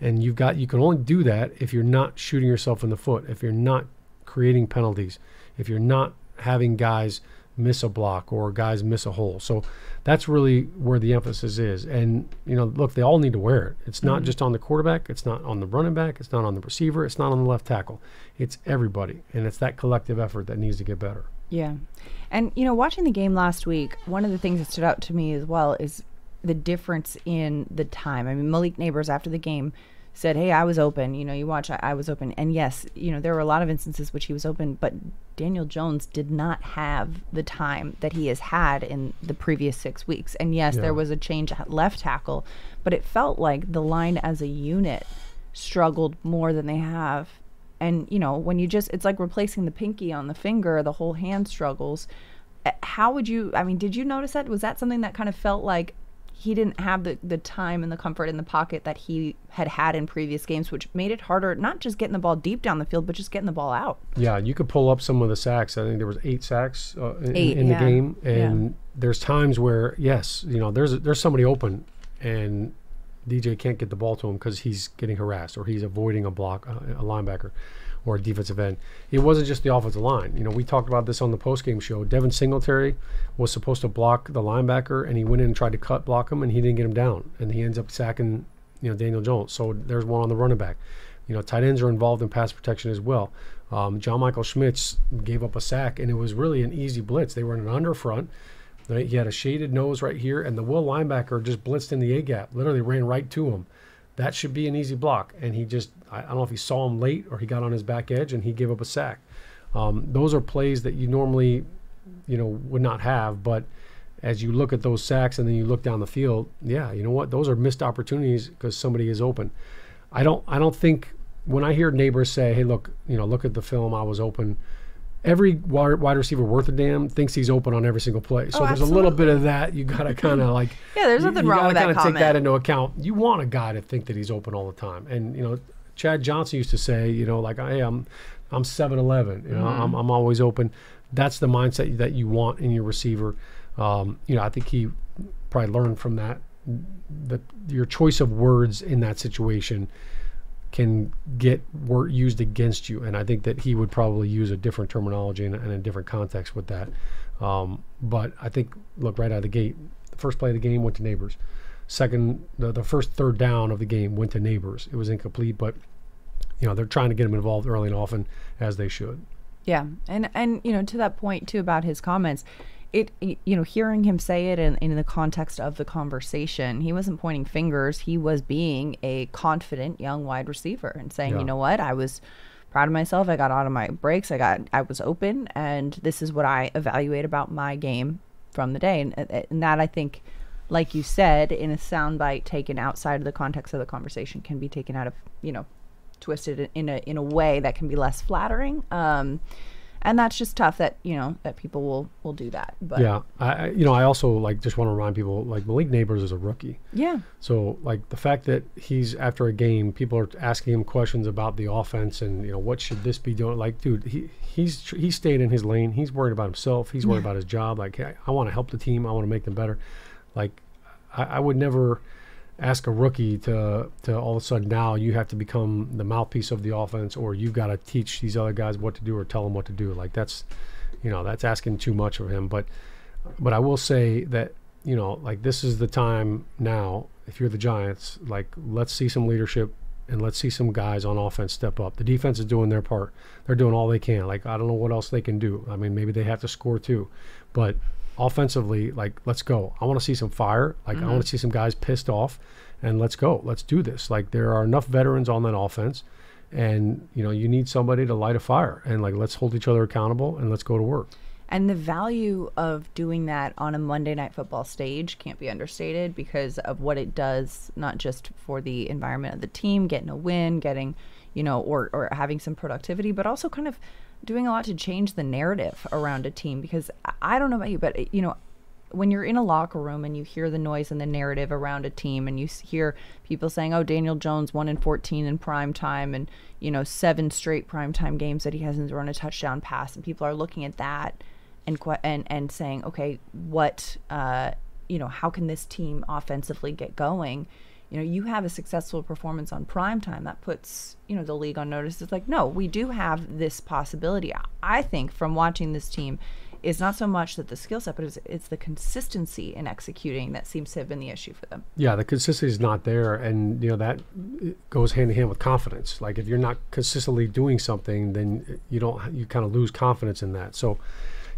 And you've got, you can only do that if you're not shooting yourself in the foot, if you're not creating penalties, if you're not having guys miss a block or guys miss a hole. So that's really where the emphasis is. And, you know, look, they all need to wear it. It's not mm-hmm. just on the quarterback. It's not on the running back. It's not on the receiver. It's not on the left tackle. It's everybody. And it's that collective effort that needs to get better. Yeah. And, you know, watching the game last week, one of the things that stood out to me as well is the difference in the time. I mean, Malik Nabers after the game said, hey, I was open. You know, you watch, I, I was open. And yes, you know, there were a lot of instances which he was open, but Daniel Jones did not have the time that he has had in the previous six weeks. And yes, yeah. there was a change at left tackle, but it felt like the line as a unit struggled more than they have. And, you know, when you just, it's like replacing the pinky on the finger, the whole hand struggles. How would you, I mean, did you notice that? Was that something that kind of felt like he didn't have the, the time and the comfort in the pocket that he had had in previous games, which made it harder, not just getting the ball deep down the field, but just getting the ball out. Yeah, you could pull up some of the sacks. I think there was eight sacks uh, in, eight, in yeah. the game. And yeah. there's times where, yes, you know, there's there's somebody open and D J can't get the ball to him because he's getting harassed or he's avoiding a block, uh, a linebacker or a defensive end. It wasn't just the offensive line. You know, we talked about this on the postgame show. Devin Singletary was supposed to block the linebacker, and he went in and tried to cut block him, and he didn't get him down. And he ends up sacking, you know, Daniel Jones. So there's one on the running back. You know, tight ends are involved in pass protection as well. Um, John Michael Schmitz gave up a sack, and it was really an easy blitz. They were in an under front. Right? He had a shaded nose right here, and the Will linebacker just blitzed in the A-gap, literally ran right to him. That should be an easy block. And he just, I don't know if he saw him late or he got on his back edge and he gave up a sack. Um, those are plays that you normally, you know, would not have. But as you look at those sacks and then you look down the field, yeah, you know what? Those are missed opportunities because somebody is open. I don't, I don't think, when I hear neighbors say, hey, look, you know, look at the film, I was open. Every wide receiver worth a damn thinks he's open on every single play. So oh, there's a little bit of that. You got to kind of like – yeah, there's nothing you, you wrong with that comment. You got to take that into account. You want a guy to think that he's open all the time. And, you know, Chad Johnson used to say, you know, like, hey, I'm I'm seven eleven. You know, mm-hmm. I'm, I'm always open. That's the mindset that you want in your receiver. Um, you know, I think he probably learned from that, that your choice of words in that situation – can get word used against you, and I think that he would probably use a different terminology and, and a different context with that. Um, but I think, look, right out of the gate, the first play of the game went to Nabers. Second, the, the first third down of the game went to Nabers. It was incomplete, but you know they're trying to get him involved early and often, as they should. Yeah, and and you know to that point too about his comments. It, you know, hearing him say it in, in the context of the conversation, he wasn't pointing fingers. He was being a confident young wide receiver and saying, yeah. you know what, I was proud of myself. I got out of my breaks. I got, I was open, and this is what I evaluate about my game from the day. And, and that, I think, like you said, in a soundbite taken outside of the context of the conversation can be taken out of, you know, twisted in a in a way that can be less flattering. Um, And that's just tough that, you know, that people will, will do that. But yeah. I, you know, I also, like, just want to remind people, like, Malik Nabers is a rookie. Yeah. So, like, the fact that he's after a game, people are asking him questions about the offense and, you know, what should this be doing? Like, dude, he he's he stayed in his lane. He's worried about himself. He's worried yeah. about his job. Like, hey, I want to help the team. I want to make them better. Like, I, I would never ask a rookie to to all of a sudden now you have to become the mouthpiece of the offense, or you've got to teach these other guys what to do or tell them what to do. Like, that's, you know, that's asking too much of him. But but I will say that, you know, like, this is the time now, if you're the Giants, like, let's see some leadership and let's see some guys on offense step up. The defense is doing their part. They're doing all they can. Like, I don't know what else they can do. I mean, maybe they have to score too. But offensively, like, let's go. I want to see some fire. Like, mm-hmm. I want to see some guys pissed off, and let's go. Let's do this. Like, there are enough veterans on that offense, and, you know, you need somebody to light a fire. And, like, let's hold each other accountable, and let's go to work. And the value of doing that on a Monday Night Football stage can't be understated because of what it does, not just for the environment of the team, getting a win, getting, you know, or, or having some productivity, but also kind of doing a lot to change the narrative around a team. Because I don't know about you, but, you know, when you're in a locker room and you hear the noise and the narrative around a team, and you hear people saying, oh, Daniel Jones one and fourteen in prime time, and, you know, seven straight primetime games that he hasn't run a touchdown pass, and people are looking at that and and, and saying, okay, what, uh, you know, how can this team offensively get going? you know, you have a successful performance on primetime, that puts, you know, the league on notice. It's like, no, we do have this possibility. I think from watching this team, it's not so much that the skill set, but it's, it's the consistency in executing that seems to have been the issue for them. Yeah, the consistency is not there, and you know that goes hand in hand with confidence. Like if you're not consistently doing something, then you don't, you kind of lose confidence in that. So,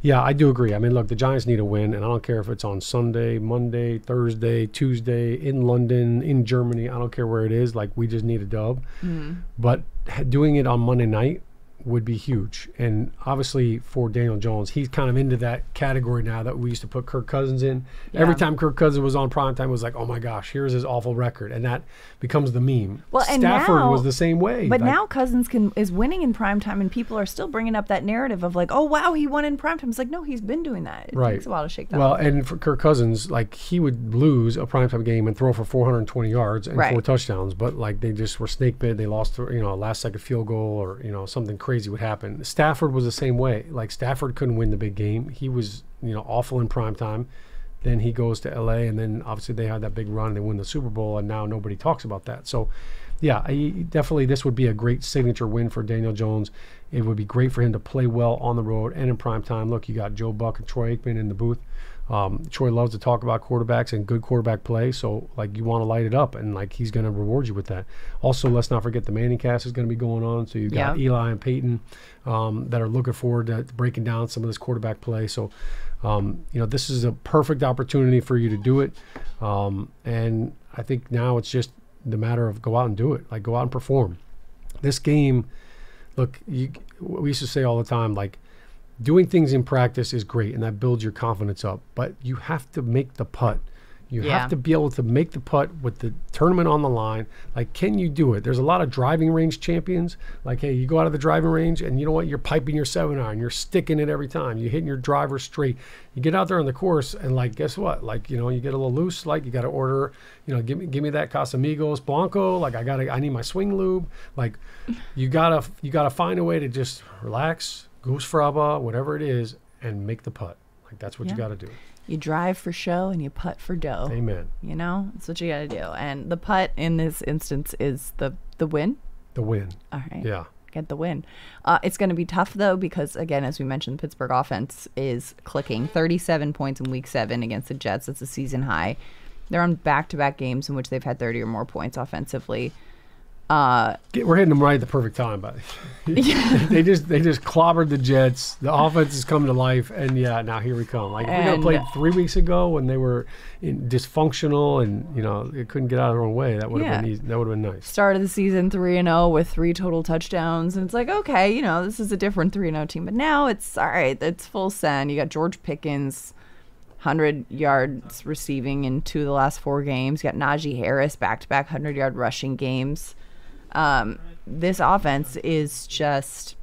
yeah, I do agree. I mean, look, the Giants need a win, and I don't care if it's on Sunday, Monday, Thursday, Tuesday, in London, in Germany. I don't care where it is. Like, we just need a dub. Mm. But doing it on Monday night would be huge. And obviously for Daniel Jones, he's kind of into that category now that we used to put Kirk Cousins in. Yeah. Every time Kirk Cousins was on primetime, it was like, oh my gosh, here's his awful record. And that becomes the meme. Well, Stafford and now, was the same way. But like, now Cousins can is winning in primetime, and people are still bringing up that narrative of like, oh wow, he won in primetime. It's like, no, he's been doing that. It right. takes a while to shake that Well, off. And for Kirk Cousins, like he would lose a primetime game and throw for four hundred twenty yards and right. four touchdowns. But like they just were snake bit. They lost, you know, a last second field goal or, you know, something crazy. Crazy would happen. Stafford was the same way. Like Stafford couldn't win the big game. He was, you know, awful in primetime. Then he goes to L A, and then obviously they had that big run. They win the Super Bowl, and now nobody talks about that. So, yeah, I, definitely this would be a great signature win for Daniel Jones. It would be great for him to play well on the road and in primetime. Look, you got Joe Buck and Troy Aikman in the booth. Um, Troy loves to talk about quarterbacks and good quarterback play, so like you want to light it up, and like he's going to reward you with that. Also, let's not forget the Manning cast is going to be going on, so you've got yeah. Eli and Peyton um, that are looking forward to breaking down some of this quarterback play. So, um, you know, this is a perfect opportunity for you to do it, um, and I think now it's just the matter of go out and do it, like go out and perform. This game, look, you, we used to say all the time, like, doing things in practice is great, and that builds your confidence up, but you have to make the putt. You yeah. have to be able to make the putt with the tournament on the line. Like, can you do it? There's a lot of driving range champions. Like, hey, you go out of the driving range, and you know what? You're piping your seven iron. You're sticking it every time. You're hitting your driver straight. You get out there on the course, and, like, guess what? Like, you know, you get a little loose. Like, you got to order, you know, give me give me that Casamigos Blanco. Like, I got to, I need my swing lube. Like, you got to, you got to find a way to just relax, goose fraba, whatever it is, and make the putt. Like, that's what yeah. you got to do. You drive for show and you putt for dough. Amen. You know, that's what you got to do. And the putt in this instance is the the win. The win. All right. Yeah. Get the win. Uh, it's going to be tough though, because again, as we mentioned, Pittsburgh offense is clicking. thirty-seven points in week seven against the Jets. That's a season high. They're on back-to-back games in which they've had thirty or more points offensively. Uh, We're hitting them right at the perfect time, but yeah. they just they just clobbered the Jets. The offense has come to life, and yeah, now here we come. Like, and we played three weeks ago when they were in dysfunctional, and you know it couldn't get out of their own way. That would have yeah. been easy. That would have been nice. Start of the season three and zero with three total touchdowns, and it's like, okay, you know, this is a different three and zero team. But now it's all right. It's full send. You got George Pickens, one hundred yards receiving in two of the last four games. You got Najee Harris back to back one hundred yard rushing games. Um, this offense is just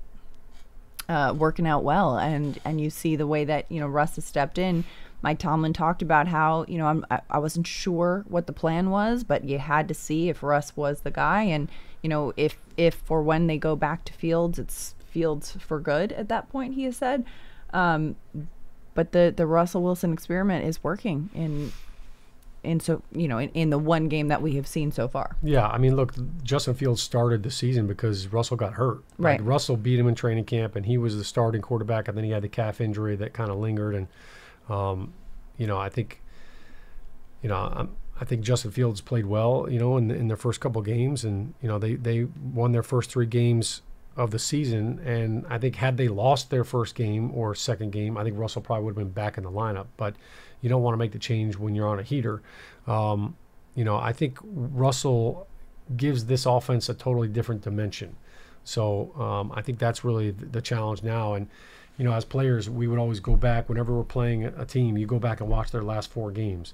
uh, working out well, and, and you see the way that, you know, Russ has stepped in. Mike Tomlin talked about how, you know, I'm, I, I wasn't sure what the plan was, but you had to see if Russ was the guy, and, you know, if, if or when they go back to Fields, it's Fields for good at that point, he has said. Um, but the, the Russell Wilson experiment is working in – in so you know in, in the one game that we have seen so far. Yeah, I mean, look, Justin Fields started the season because Russell got hurt. Right. Like, Russell beat him in training camp, and he was the starting quarterback, and then he had the calf injury that kind of lingered. And um, you know, I think you know I'm, I think Justin Fields played well, you know, in, in their first couple games, and you know they they won their first three games of the season. And I think had they lost their first game or second game, I think Russell probably would have been back in the lineup. But you don't want to make the change when you're on a heater. Um, you know, I think Russell gives this offense a totally different dimension. So um, I think that's really the challenge now. And, you know, as players, we would always go back. Whenever we're playing a team, you go back and watch their last four games.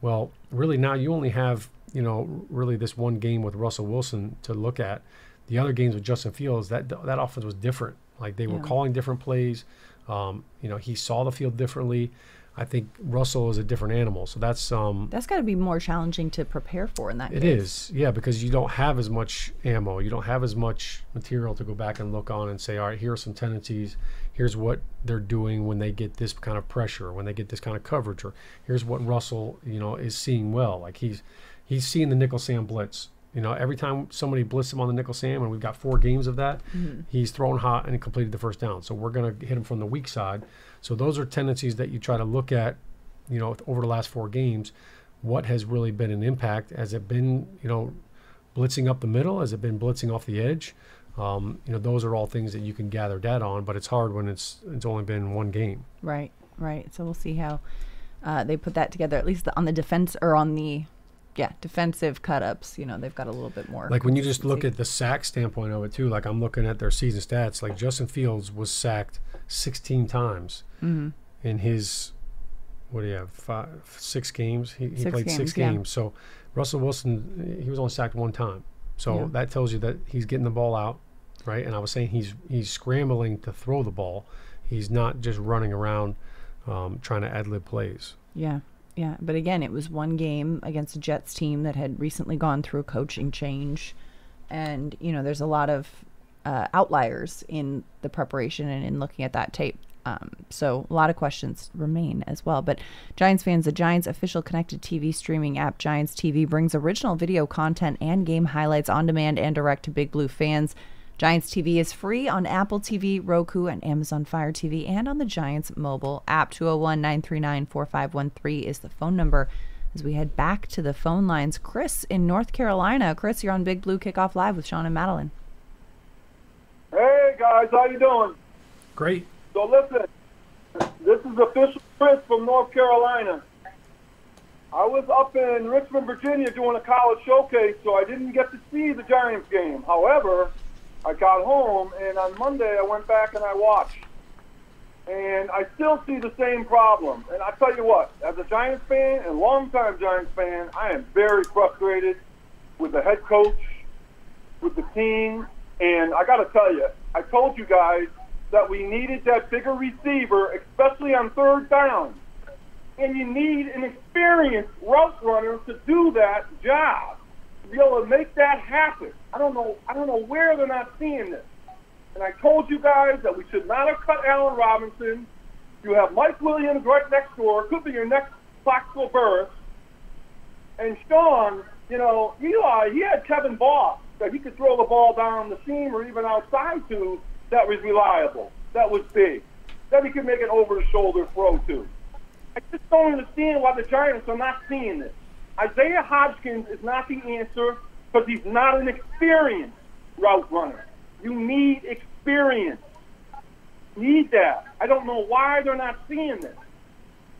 Well, really now you only have, you know, really this one game with Russell Wilson to look at. The other games with Justin Fields, that that offense was different. Like, they yeah. were calling different plays. Um, you know, he saw the field differently. I think Russell is a different animal. So that's um, that's got to be more challenging to prepare for in that case. It is, yeah, because you don't have as much ammo. You don't have as much material to go back and look on and say, all right, here are some tendencies. Here's what they're doing when they get this kind of pressure, when they get this kind of coverage, or here's what Russell, you know, is seeing well. Like, he's he's seen the nickel Sam blitz. You know, every time somebody blitzed him on the nickel Sam, and we've got four games of that, mm-hmm. he's thrown hot and completed the first down. So we're going to hit him from the weak side. So those are tendencies that you try to look at, you know, over the last four games. What has really been an impact? Has it been, you know, blitzing up the middle? Has it been blitzing off the edge? Um, you know, those are all things that you can gather data on, but it's hard when it's it's only been one game. Right, right. So we'll see how uh, they put that together, at least the, on the defense or on the... Yeah, defensive cut-ups, you know, they've got a little bit more. Like when you just look at the sack standpoint of it too, like I'm looking at their season stats, like Justin Fields was sacked sixteen times mm-hmm. in his, what do you have, five, six games? He, he six played games, six games. Yeah. So Russell Wilson, he was only sacked one time. So yeah. that tells you that he's getting the ball out, right? And I was saying he's he's scrambling to throw the ball. He's not just running around um, trying to ad-lib plays. Yeah. Yeah, but again, it was one game against a Jets team that had recently gone through a coaching change. And, you know, there's a lot of uh, outliers in the preparation and in looking at that tape. Um, so a lot of questions remain as well. But Giants fans, the Giants official connected T V streaming app, Giants T V, brings original video content and game highlights on demand and direct to Big Blue fans. Giants T V is free on Apple T V, Roku, and Amazon Fire T V, and on the Giants mobile app. two oh one, nine three nine, four five one three is the phone number. As we head back to the phone lines, Chris in North Carolina. Chris, you're on Big Blue Kickoff Live with Shaun and Madelyn. Hey, guys. How you doing? Great. So, listen, this is official Chris from North Carolina. I was up in Richmond, Virginia doing a college showcase, so I didn't get to see the Giants game. However, I got home, and on Monday I went back and I watched. And I still see the same problem. And I tell you what, as a Giants fan and longtime Giants fan, I am very frustrated with the head coach, with the team. And I got to tell you, I told you guys that we needed that bigger receiver, especially on third down. And you need an experienced route runner to do that job, to be able to make that happen. I don't know. I don't know where they're not seeing this. And I told you guys that we should not have cut Allen Robinson. You have Mike Williams right next door, could be your next Foxville Burris. And Shaun, you know, Eli, he had Kevin Voss that he could throw the ball down the seam or even outside to. That was reliable. That was big. That he could make an over-the-shoulder throw to. I just don't understand why the Giants are not seeing this. Isaiah Hodgins is not the answer because he's not an experienced route runner. You need experience. Need that. I don't know why they're not seeing this.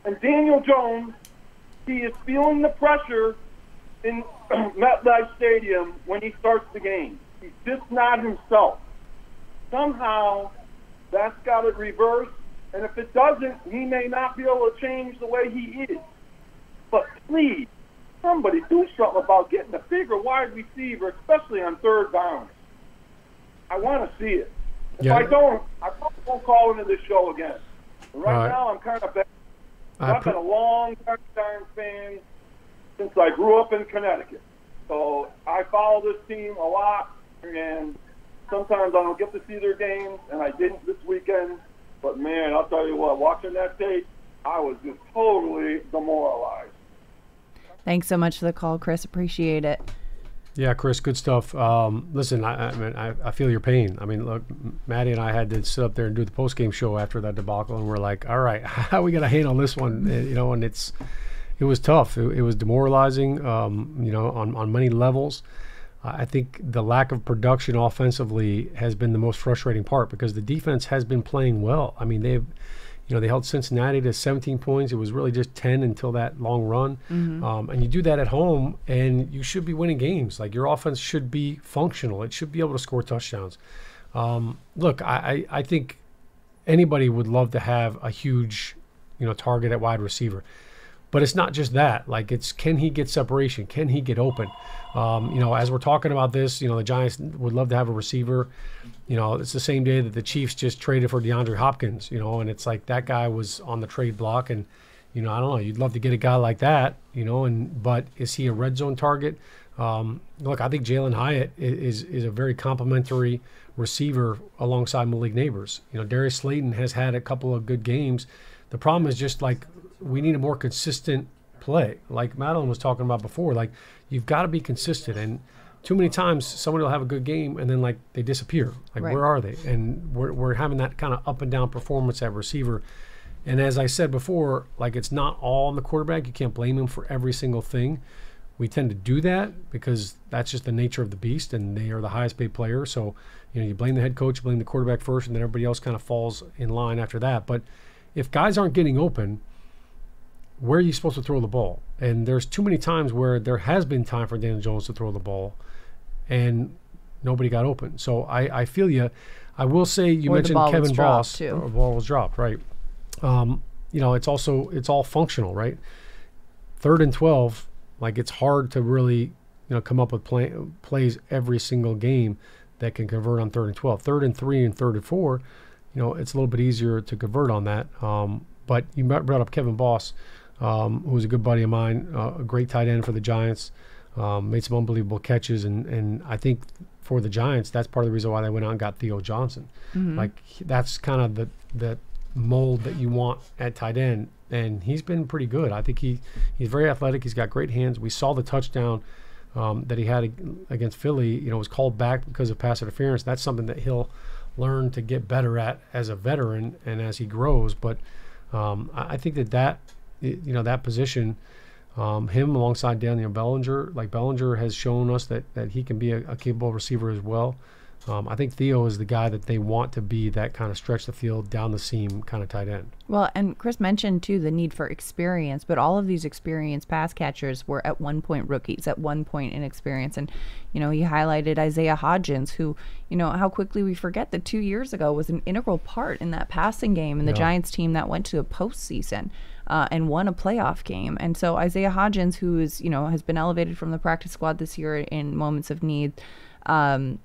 And Daniel Jones, he is feeling the pressure in MetLife Stadium when he starts the game. He's just not himself. Somehow, that's got to reverse. And if it doesn't, he may not be able to change the way he is. But please, somebody do something about getting a bigger wide receiver, especially on third down. I want to see it. If yeah. I don't, I probably won't call into this show again. But right right. now, I'm kind of bad. I've been a long-time Giants fan since I grew up in Connecticut. So I follow this team a lot, and sometimes I don't get to see their games, and I didn't this weekend. But, man, I'll tell you what, watching that tape, I was just totally demoralized. Thanks so much for the call, Chris. Appreciate it. Yeah, Chris, good stuff. Um, listen, I, I mean, I, I feel your pain. I mean, look, Maddie and I had to sit up there and do the post-game show after that debacle, and we're like, all right, how are we going to handle this one? You know, and it's it was tough. It, it was demoralizing, um, you know, on, on many levels. I think the lack of production offensively has been the most frustrating part because the defense has been playing well. I mean, they've – You know, they held Cincinnati to seventeen points. It was really just ten until that long run. Mm-hmm. Um, and you do that at home, and you should be winning games. Like, your offense should be functional. It should be able to score touchdowns. Um, look, I, I, I think anybody would love to have a huge, you know, target at wide receiver. But it's not just that. Like, it's can he get separation? Can he get open? Um, you know, as we're talking about this, you know, the Giants would love to have a receiver. You know, it's the same day that the Chiefs just traded for DeAndre Hopkins, you know, and it's like that guy was on the trade block. And, you know, I don't know, you'd love to get a guy like that, you know, and but is he a red zone target? Um, look, I think Jalen Hyatt is is a very complimentary receiver alongside Malik Nabers. You know, Darius Slayton has had a couple of good games. The problem is just like we need a more consistent play. Like Madelyn was talking about before, like you've got to be consistent. And too many times somebody will have a good game and then like they disappear. Like right. where are they? And we're, we're having that kind of up and down performance at receiver. And as I said before, like it's not all on the quarterback. You can't blame him for every single thing. We tend to do that because that's just the nature of the beast, and they are the highest paid player. So, you know, you blame the head coach, you blame the quarterback first, and then everybody else kind of falls in line after that. But if guys aren't getting open, where are you supposed to throw the ball? And there's too many times where there has been time for Daniel Jones to throw the ball, and nobody got open. So I, I feel you. I will say you or mentioned Kevin Boss. The ball was dropped, right? Um, you know, it's also it's all functional, right? Third and twelve. Like it's hard to really, you know, come up with play, plays every single game that can convert on third and twelve. Third and three and third and four, you know, it's a little bit easier to convert on that. Um, but you brought up Kevin Boss, um, who's a good buddy of mine, uh, a great tight end for the Giants, um, made some unbelievable catches. And, and I think for the Giants, that's part of the reason why they went out and got Theo Johnson. Mm-hmm. Like that's kind of the, the mold that you want at tight end. And he's been pretty good. I think he, he's very athletic. He's got great hands. We saw the touchdown um, that he had against Philly. You know, it was called back because of pass interference. That's something that he'll learn to get better at as a veteran and as he grows. But um, I think that that, you know, that position, um, him alongside Daniel Bellinger, like Bellinger has shown us that, that he can be a, a capable receiver as well. Um, I think Theo is the guy that they want to be, that kind of stretch the field, down the seam kind of tight end. Well, and Chris mentioned, too, the need for experience, but all of these experienced pass catchers were at one point rookies, at one point inexperienced. And, you know, he highlighted Isaiah Hodgins, who, you know, how quickly we forget that two years ago was an integral part in that passing game and the yeah. Giants team that went to a postseason. Uh, and won a playoff game. And so Isaiah Hodgins, who is, you know, has been elevated from the practice squad this year in moments of need, um,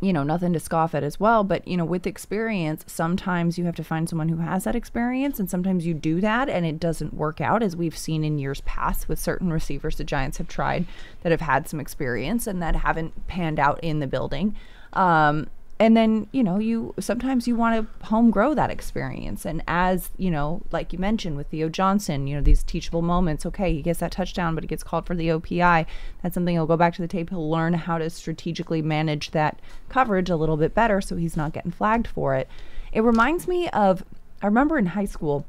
you know, nothing to scoff at as well. But, you know, with experience, sometimes you have to find someone who has that experience, and sometimes you do that and it doesn't work out, as we've seen in years past with certain receivers the Giants have tried that have had some experience and that haven't panned out in the building. Um, and then, you know, you sometimes you want to home grow that experience. And as, you know, like you mentioned with Theo Johnson, you know, these teachable moments, okay, he gets that touchdown, but he gets called for the O P I. That's something he'll go back to the tape. He'll learn how to strategically manage that coverage a little bit better so he's not getting flagged for it. It reminds me of, I remember in high school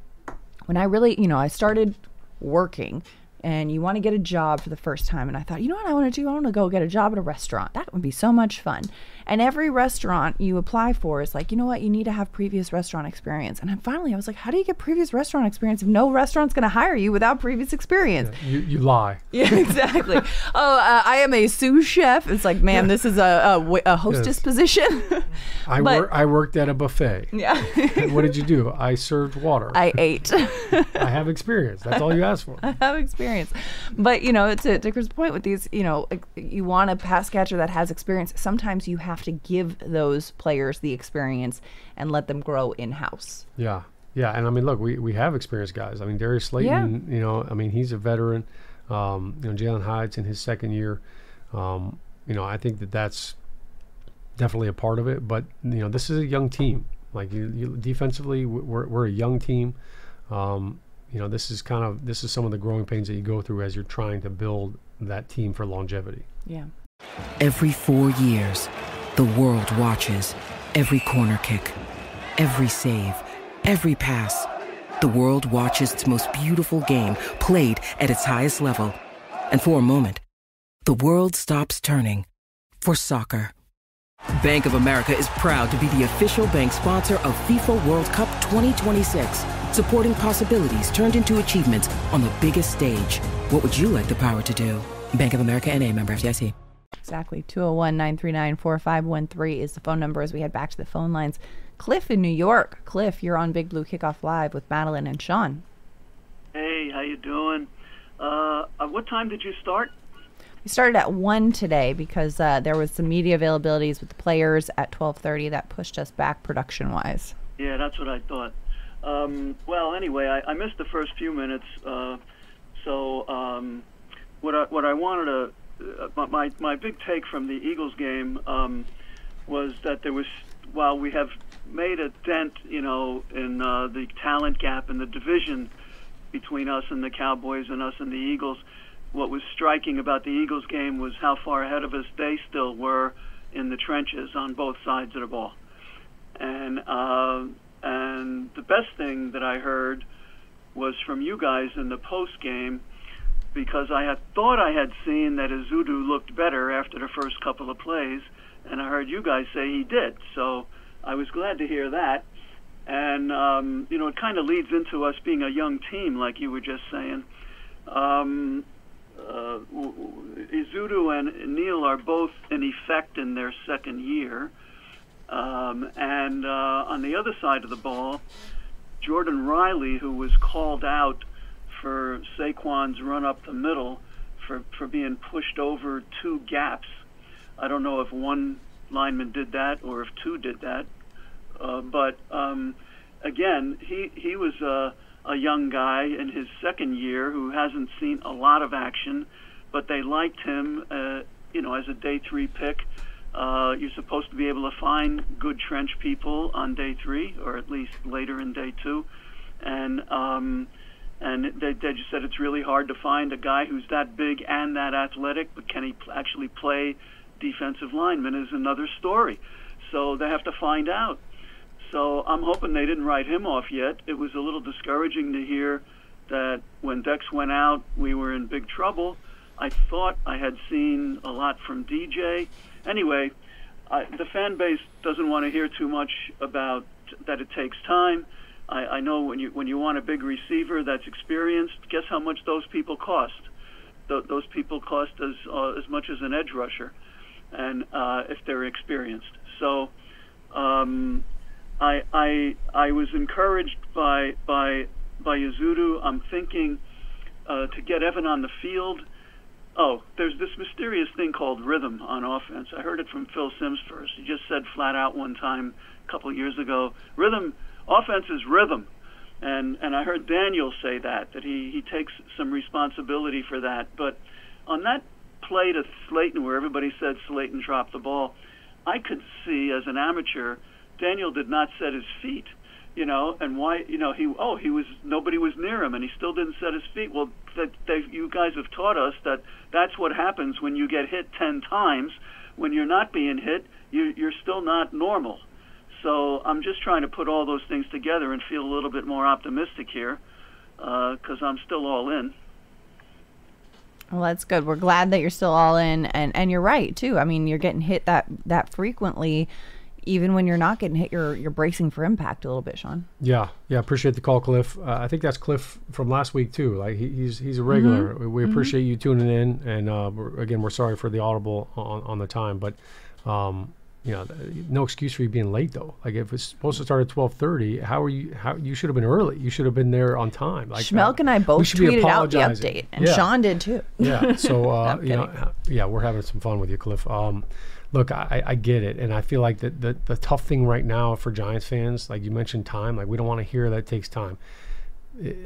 when I really, you know, I started working. And you want to get a job for the first time. And I thought, you know what I want to do? I want to go get a job at a restaurant. That would be so much fun. And every restaurant you apply for is like, you know what? You need to have previous restaurant experience. And then finally, I was like, how do you get previous restaurant experience if no restaurant's going to hire you without previous experience? Yeah, you, you lie. Yeah, exactly. oh, uh, I am a sous chef. It's like, man, this is a, a, a hostess yes. position. I, but, wor I worked at a buffet. Yeah. What did you do? I served water. I ate. I have experience. That's all you asked for. I have experience. But, you know, to Dicker's point with these, you know, you want a pass catcher that has experience. Sometimes you have to give those players the experience and let them grow in-house. Yeah. Yeah. And, I mean, look, we, we have experienced guys. I mean, Darius Slayton, yeah. you know, I mean, he's a veteran. Um, you know, Jalen Hyde's in his second year. Um, you know, I think that that's definitely a part of it. But, you know, this is a young team. Like, you, you, defensively, we're, we're a young team. Um You know, this is kind of, this is some of the growing pains that you go through as you're trying to build that team for longevity. Yeah. Every four years, the world watches every corner kick, every save, every pass. The world watches its most beautiful game played at its highest level. And for a moment, the world stops turning for soccer. Bank of America is proud to be the official bank sponsor of FIFA World Cup twenty twenty-six. Supporting possibilities turned into achievements on the biggest stage. What would you like the power to do? Bank of America N A, member F D I C. Exactly. two oh one, nine three nine, four five one three is the phone number as we head back to the phone lines. Cliff in New York. Cliff, you're on Big Blue Kickoff Live with Madelyn and Shaun. Hey, how you doing? Uh, what time did you start? We started at one today because uh, there was some media availabilities with the players at twelve thirty that pushed us back production-wise. Yeah, that's what I thought. Um, well, anyway, I, I missed the first few minutes, uh, so um, what I, what I wanted to, uh, my, my big take from the Eagles game um, was that there was, while we have made a dent, you know, in uh, the talent gap in the division, between us and the Cowboys and us and the Eagles. What was striking about the Eagles game was how far ahead of us they still were in the trenches on both sides of the ball. And uh, and the best thing that I heard was from you guys in the post game, because I had thought I had seen that Ezeudu looked better after the first couple of plays, and I heard you guys say he did. So I was glad to hear that. And, um, you know, it kind of leads into us being a young team, like you were just saying. Um, uh, Ezeudu and Neal are both in effect in their second year. Um, and uh, on the other side of the ball, Jordan Riley, who was called out for Saquon's run up the middle for, for being pushed over two gaps. I don't know if one lineman did that or if two did that. Uh, but, um, again, he, he was a, a young guy in his second year who hasn't seen a lot of action, but they liked him, uh, you know, as a day three pick. Uh, you're supposed to be able to find good trench people on day three, or at least later in day two. And um, and they, they just said it's really hard to find a guy who's that big and that athletic, but can he actually play defensive lineman is another story. So they have to find out. So I'm hoping they didn't write him off yet. It was a little discouraging to hear that when Dex went out, we were in big trouble. I thought I had seen a lot from D J. Anyway, I, the fan base doesn't want to hear too much about that it takes time. I, I know when you when you want a big receiver that's experienced, guess how much those people cost? Th- those people cost as uh, as much as an edge rusher, and uh, if they're experienced. So. Um, I, I I was encouraged by by by Ezeudu. I'm thinking uh, to get Evan on the field. Oh, there's this mysterious thing called rhythm on offense. I heard it from Phil Sims first. He just said flat out one time a couple of years ago, rhythm, offense is rhythm. And and I heard Daniel say that, that he, he takes some responsibility for that. But on that play to Slayton where everybody said Slayton dropped the ball, I could see as an amateur Daniel did not set his feet, you know, and why, you know, he, oh, he was, nobody was near him and he still didn't set his feet. Well, that they, you guys have taught us that that's what happens when you get hit ten times. When you're not being hit, you, you're still not normal. So I'm just trying to put all those things together and feel a little bit more optimistic here because uh, I'm still all in. Well, that's good. We're glad that you're still all in, and, and you're right, too. I mean, you're getting hit that, that frequently. Even when you're not getting hit, you're you're bracing for impact a little bit, Shaun. Yeah, yeah. Appreciate the call, Cliff. Uh, I think that's Cliff from last week too. Like he, he's he's a regular. Mm-hmm. We appreciate mm-hmm. you tuning in, and uh, we're, again, we're sorry for the audible on, on the time, but um, you know, no excuse for you being late though. Like if it's supposed to start at twelve thirty, how are you? How you should have been early. You should have been there on time. Like Schmelk and I both tweeted out the update, and yeah. Shaun did too. Yeah. So uh, you know, yeah, we're having some fun with you, Cliff. Um, Look, I, I get it, and I feel like the, the, the tough thing right now for Giants fans, like you mentioned time, like we don't want to hear that it takes time. It,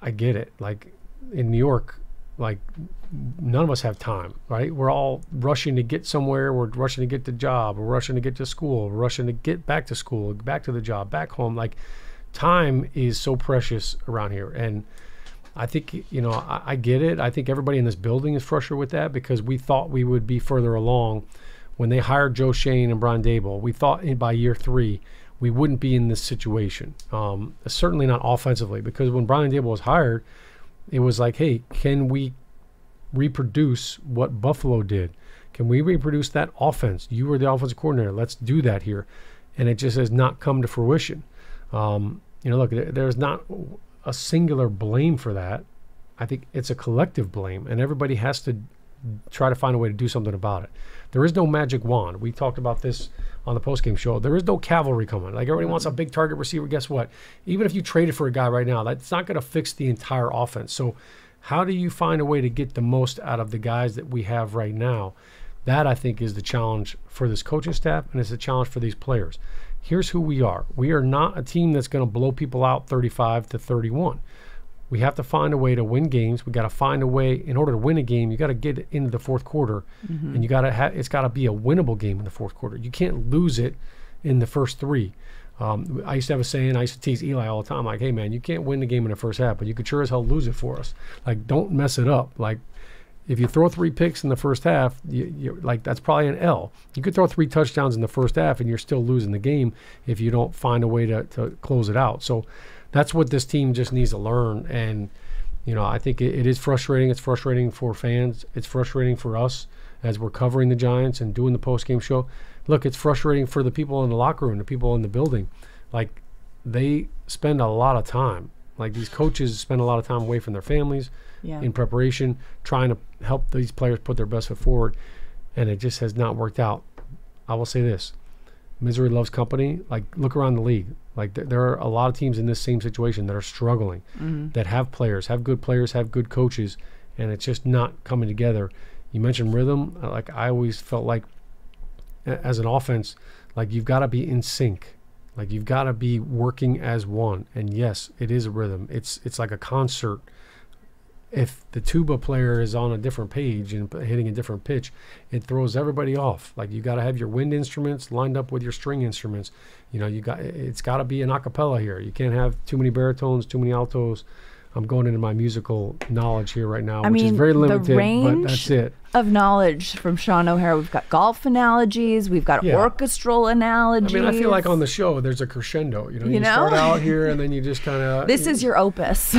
I get it. Like in New York, like none of us have time, right? We're all rushing to get somewhere. We're rushing to get the job. We're rushing to get to school. We're rushing to get back to school, back to the job, back home. Like time is so precious around here. And I think, you know, I, I get it. I think everybody in this building is frustrated with that because we thought we would be further along. When they hired Joe Shane and Brian Daboll, we thought in, by year three we wouldn't be in this situation. Um, certainly not offensively, because when Brian Daboll was hired, it was like, hey, can we reproduce what Buffalo did? Can we reproduce that offense? You were the offensive coordinator. Let's do that here. And it just has not come to fruition. Um, you know, look, there, there's not a singular blame for that. I think it's a collective blame, and everybody has to try to find a way to do something about it. There is no magic wand. We talked about this on the postgame show. There is no cavalry coming. Like everybody wants a big target receiver. Guess what? Even if you traded for a guy right now, that's not going to fix the entire offense. So how do you find a way to get the most out of the guys that we have right now? That, I think, is the challenge for this coaching staff, and it's a challenge for these players. Here's who we are. We are not a team that's going to blow people out thirty-five to thirty-one. We have to find a way to win games. We got to find a way. In order to win a game, you got to get into the fourth quarter, mm-hmm. and you got to have. It's got to be a winnable game in the fourth quarter. You can't lose it in the first three. Um, I used to have a saying, I used to tease Eli all the time, like, hey, man, you can't win the game in the first half, but you could sure as hell lose it for us. Like, don't mess it up. Like, if you throw three picks in the first half, you, you, like, that's probably an L. You could throw three touchdowns in the first half, and you're still losing the game if you don't find a way to, to close it out. So that's what this team just needs to learn. And, you know, I think it, it is frustrating. It's frustrating for fans. It's frustrating for us as we're covering the Giants and doing the post-game show. Look, it's frustrating for the people in the locker room, the people in the building. Like, they spend a lot of time. Like, these coaches spend a lot of time away from their families, yeah, in preparation, trying to help these players put their best foot forward, and it just has not worked out. I will say this. Misery loves company. Like, look around the league. Like, th there are a lot of teams in this same situation that are struggling, mm-hmm, that have players, have good players, have good coaches, and it's just not coming together. You mentioned rhythm. Like, I always felt like, as an offense, like, you've got to be in sync. Like, you've got to be working as one. And yes, it is a rhythm. It's it's like a concert. If the tuba player is on a different page and hitting a different pitch, it throws everybody off. Like, you got to have your wind instruments lined up with your string instruments. You know, you got it's got to be an a cappella here. You can't have too many baritones, too many altos. I'm going into my musical knowledge here right now, I which mean, is very limited, the range but that's it. Of knowledge from Shaun O'Hara. We've got golf analogies. We've got yeah. orchestral analogies. I mean, I feel like on the show, there's a crescendo. You know, you, you know? start out here and then you just kind of... This is know. your opus.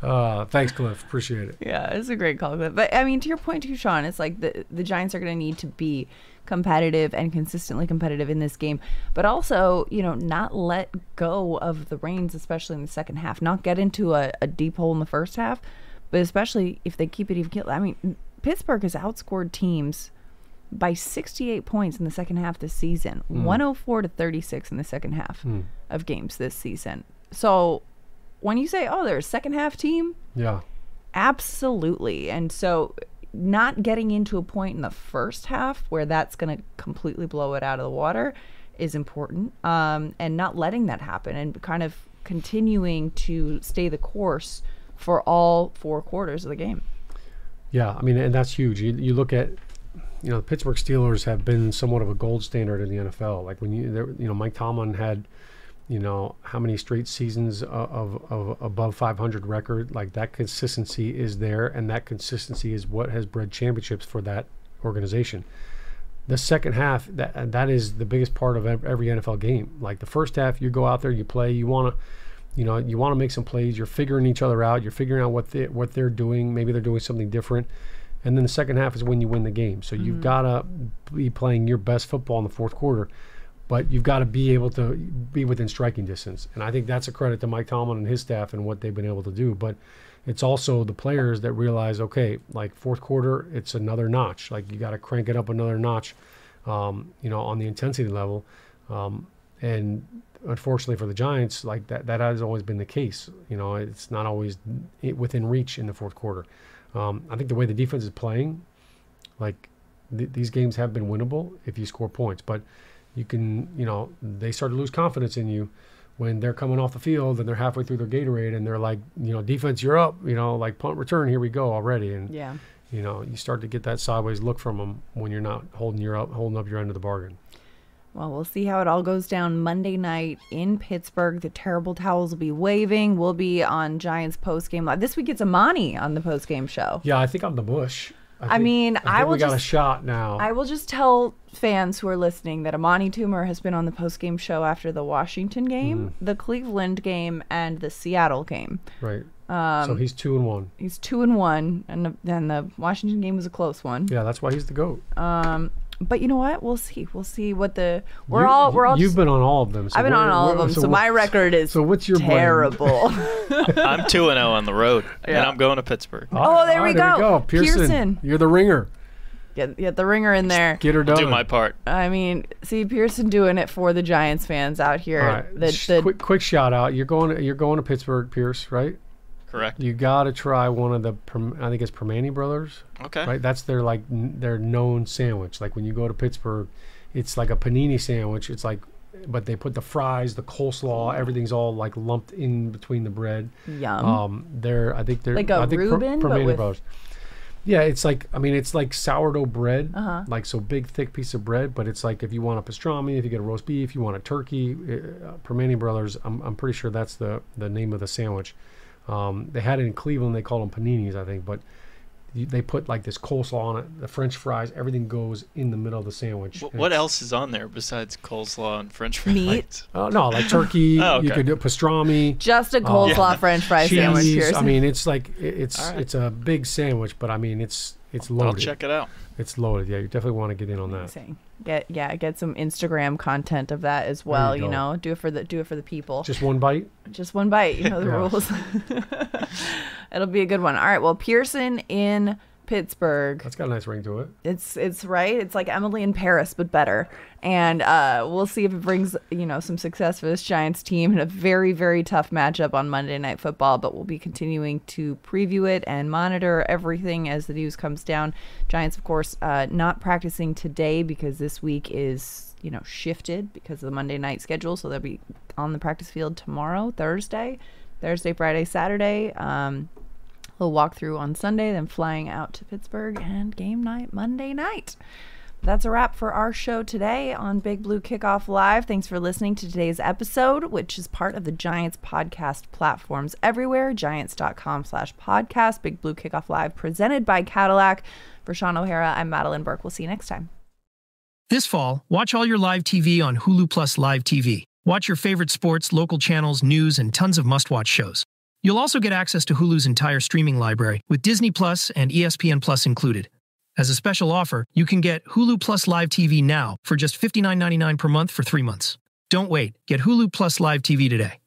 uh, thanks, Cliff. Appreciate it. Yeah, it's a great call, Cliff. But I mean, to your point too, Shaun, it's like the, the Giants are going to need to be competitive and consistently competitive in this game, but also, you know, not let go of the reins, especially in the second half, not get into a, a deep hole in the first half, but especially if they keep it even. I mean, Pittsburgh has outscored teams by sixty-eight points in the second half this season, mm. one oh four to thirty-six in the second half mm. of games this season. So when you say, oh, they're a second half team, yeah, absolutely. And so not getting into a point in the first half where that's going to completely blow it out of the water is important, um, and not letting that happen and kind of continuing to stay the course for all four quarters of the game. Yeah, I mean, and that's huge. You, you look at, you know, the Pittsburgh Steelers have been somewhat of a gold standard in the N F L. Like, when you, there, you know, Mike Tomlin had, you know, how many straight seasons of, of, of above five hundred record. Like, that consistency is there, and that consistency is what has bred championships for that organization. The second half, that that is the biggest part of every N F L game. Like, the first half, you go out there, you play, you want to, you know, you want to make some plays, you're figuring each other out, you're figuring out what they, what they're doing, maybe they're doing something different. And then the second half is when you win the game. So mm-hmm. you've got to be playing your best football in the fourth quarter, but you've got to be able to be within striking distance. And I think that's a credit to Mike Tomlin and his staff and what they've been able to do. But it's also the players that realize, okay, like, fourth quarter, it's another notch. Like, you got to crank it up another notch, um, you know, on the intensity level. Um, and unfortunately for the Giants, like, that, that has always been the case. You know, it's not always within reach in the fourth quarter. Um, I think the way the defense is playing, like, th these games have been winnable if you score points. But you can, you know, they start to lose confidence in you when they're coming off the field and they're halfway through their Gatorade and they're like, you know, defense, you're up, you know, like, punt return, here we go already. And, yeah, you know, you start to get that sideways look from them when you're not holding, your up, holding up your end of the bargain. Well, we'll see how it all goes down Monday night in Pittsburgh. The terrible towels will be waving. We'll be on Giants postgame live. This week it's Imani on the postgame show. Yeah, I think I'm the bush. I, I think, mean, I, think I will we got just, a shot now. I will just tell fans who are listening that Imani Toomer has been on the postgame show after the Washington game, mm-hmm. the Cleveland game, and the Seattle game. Right. Um, so he's two and one. He's two and one, and the, and the Washington game was a close one. Yeah, that's why he's the GOAT. Um, but you know what? We'll see. We'll see what the we're you, all we're all. You've just, been on all of them. So I've been on all of them. So, so my record is so what's your terrible. I'm two and zero on the road, yeah. and I'm going to Pittsburgh. All oh, there, right, we, go. there we go, Pearson, Pearson. You're the ringer. Get, get the ringer in there. Get her done. Do my part. I mean, see, Pearson doing it for the Giants fans out here. All right. the, the quick, quick shout out. You're going. You're going to Pittsburgh, Pierce, right? Correct. You gotta try one of the, I think it's Permane Brothers. Okay. Right. That's their like n their known sandwich. Like when you go to Pittsburgh, it's like a panini sandwich. It's like, but they put the fries, the coleslaw, everything's all like lumped in between the bread. Yum. Um, they're I think they're like a I think Reuben, per, Permane Brothers. Yeah, it's like, I mean, it's like sourdough bread, uh-huh. like so big, thick piece of bread, but it's like if you want a pastrami, if you get a roast beef, if you want a turkey, uh, Permane Brothers, I'm, I'm pretty sure that's the, the name of the sandwich. Um, they had it in Cleveland, they called them paninis, I think, but they put like this coleslaw on it, the French fries, everything goes in the middle of the sandwich. What, what else is on there besides coleslaw and French fries? Meat? Uh, no, like turkey. Oh, okay. You could do pastrami. Just a coleslaw uh, French fry cheese, sandwich. Here. I mean, it's like it's right. it's a big sandwich, but I mean, it's it's loaded. I'll check it out. It's loaded. Yeah, you definitely want to get in on that. Get yeah, get some Instagram content of that as well. You, you know, do it for the do it for the people. Just one bite. Just one bite. You know the rules. It'll be a good one. All right. Well, Pearson in Pittsburgh. That's got a nice ring to it. It's it's right. It's like Emily in Paris, but better. And uh, we'll see if it brings, you know, some success for this Giants team in a very, very tough matchup on Monday Night Football. But we'll be continuing to preview it and monitor everything as the news comes down. Giants, of course, uh, not practicing today because this week is, you know, shifted because of the Monday night schedule. So they'll be on the practice field tomorrow, Thursday, Thursday, Friday, Saturday. Um, He'll walk through on Sunday, then flying out to Pittsburgh, and game night Monday night. That's a wrap for our show today on Big Blue Kickoff Live. Thanks for listening to today's episode, which is part of the Giants podcast platforms everywhere. Giants.com slash podcast. Big Blue Kickoff Live presented by Cadillac. For Shaun O'Hara, I'm Madelyn Burke. We'll see you next time. This fall, watch all your live T V on Hulu Plus Live T V. Watch your favorite sports, local channels, news, and tons of must-watch shows. You'll also get access to Hulu's entire streaming library, with Disney Plus and E S P N Plus included. As a special offer, you can get Hulu Plus Live T V now for just fifty-nine ninety-nine per month for three months. Don't wait. Get Hulu Plus Live T V today.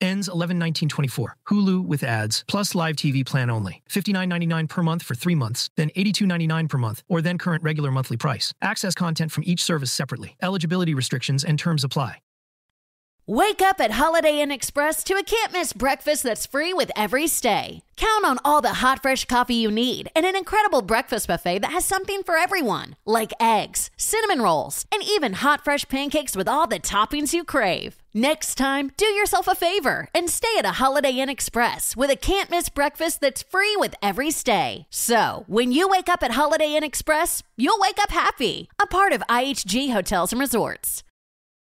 Ends eleven nineteen twenty-four. Hulu with ads, plus Live T V plan only. fifty-nine ninety-nine per month for three months, then eighty-two ninety-nine per month, or then current regular monthly price. Access content from each service separately. Eligibility restrictions and terms apply. Wake up at Holiday Inn Express to a can't-miss breakfast that's free with every stay. Count on all the hot, fresh coffee you need and an incredible breakfast buffet that has something for everyone, like eggs, cinnamon rolls, and even hot, fresh pancakes with all the toppings you crave. Next time, do yourself a favor and stay at a Holiday Inn Express with a can't-miss breakfast that's free with every stay. So, when you wake up at Holiday Inn Express, you'll wake up happy, a part of I H G Hotels and Resorts.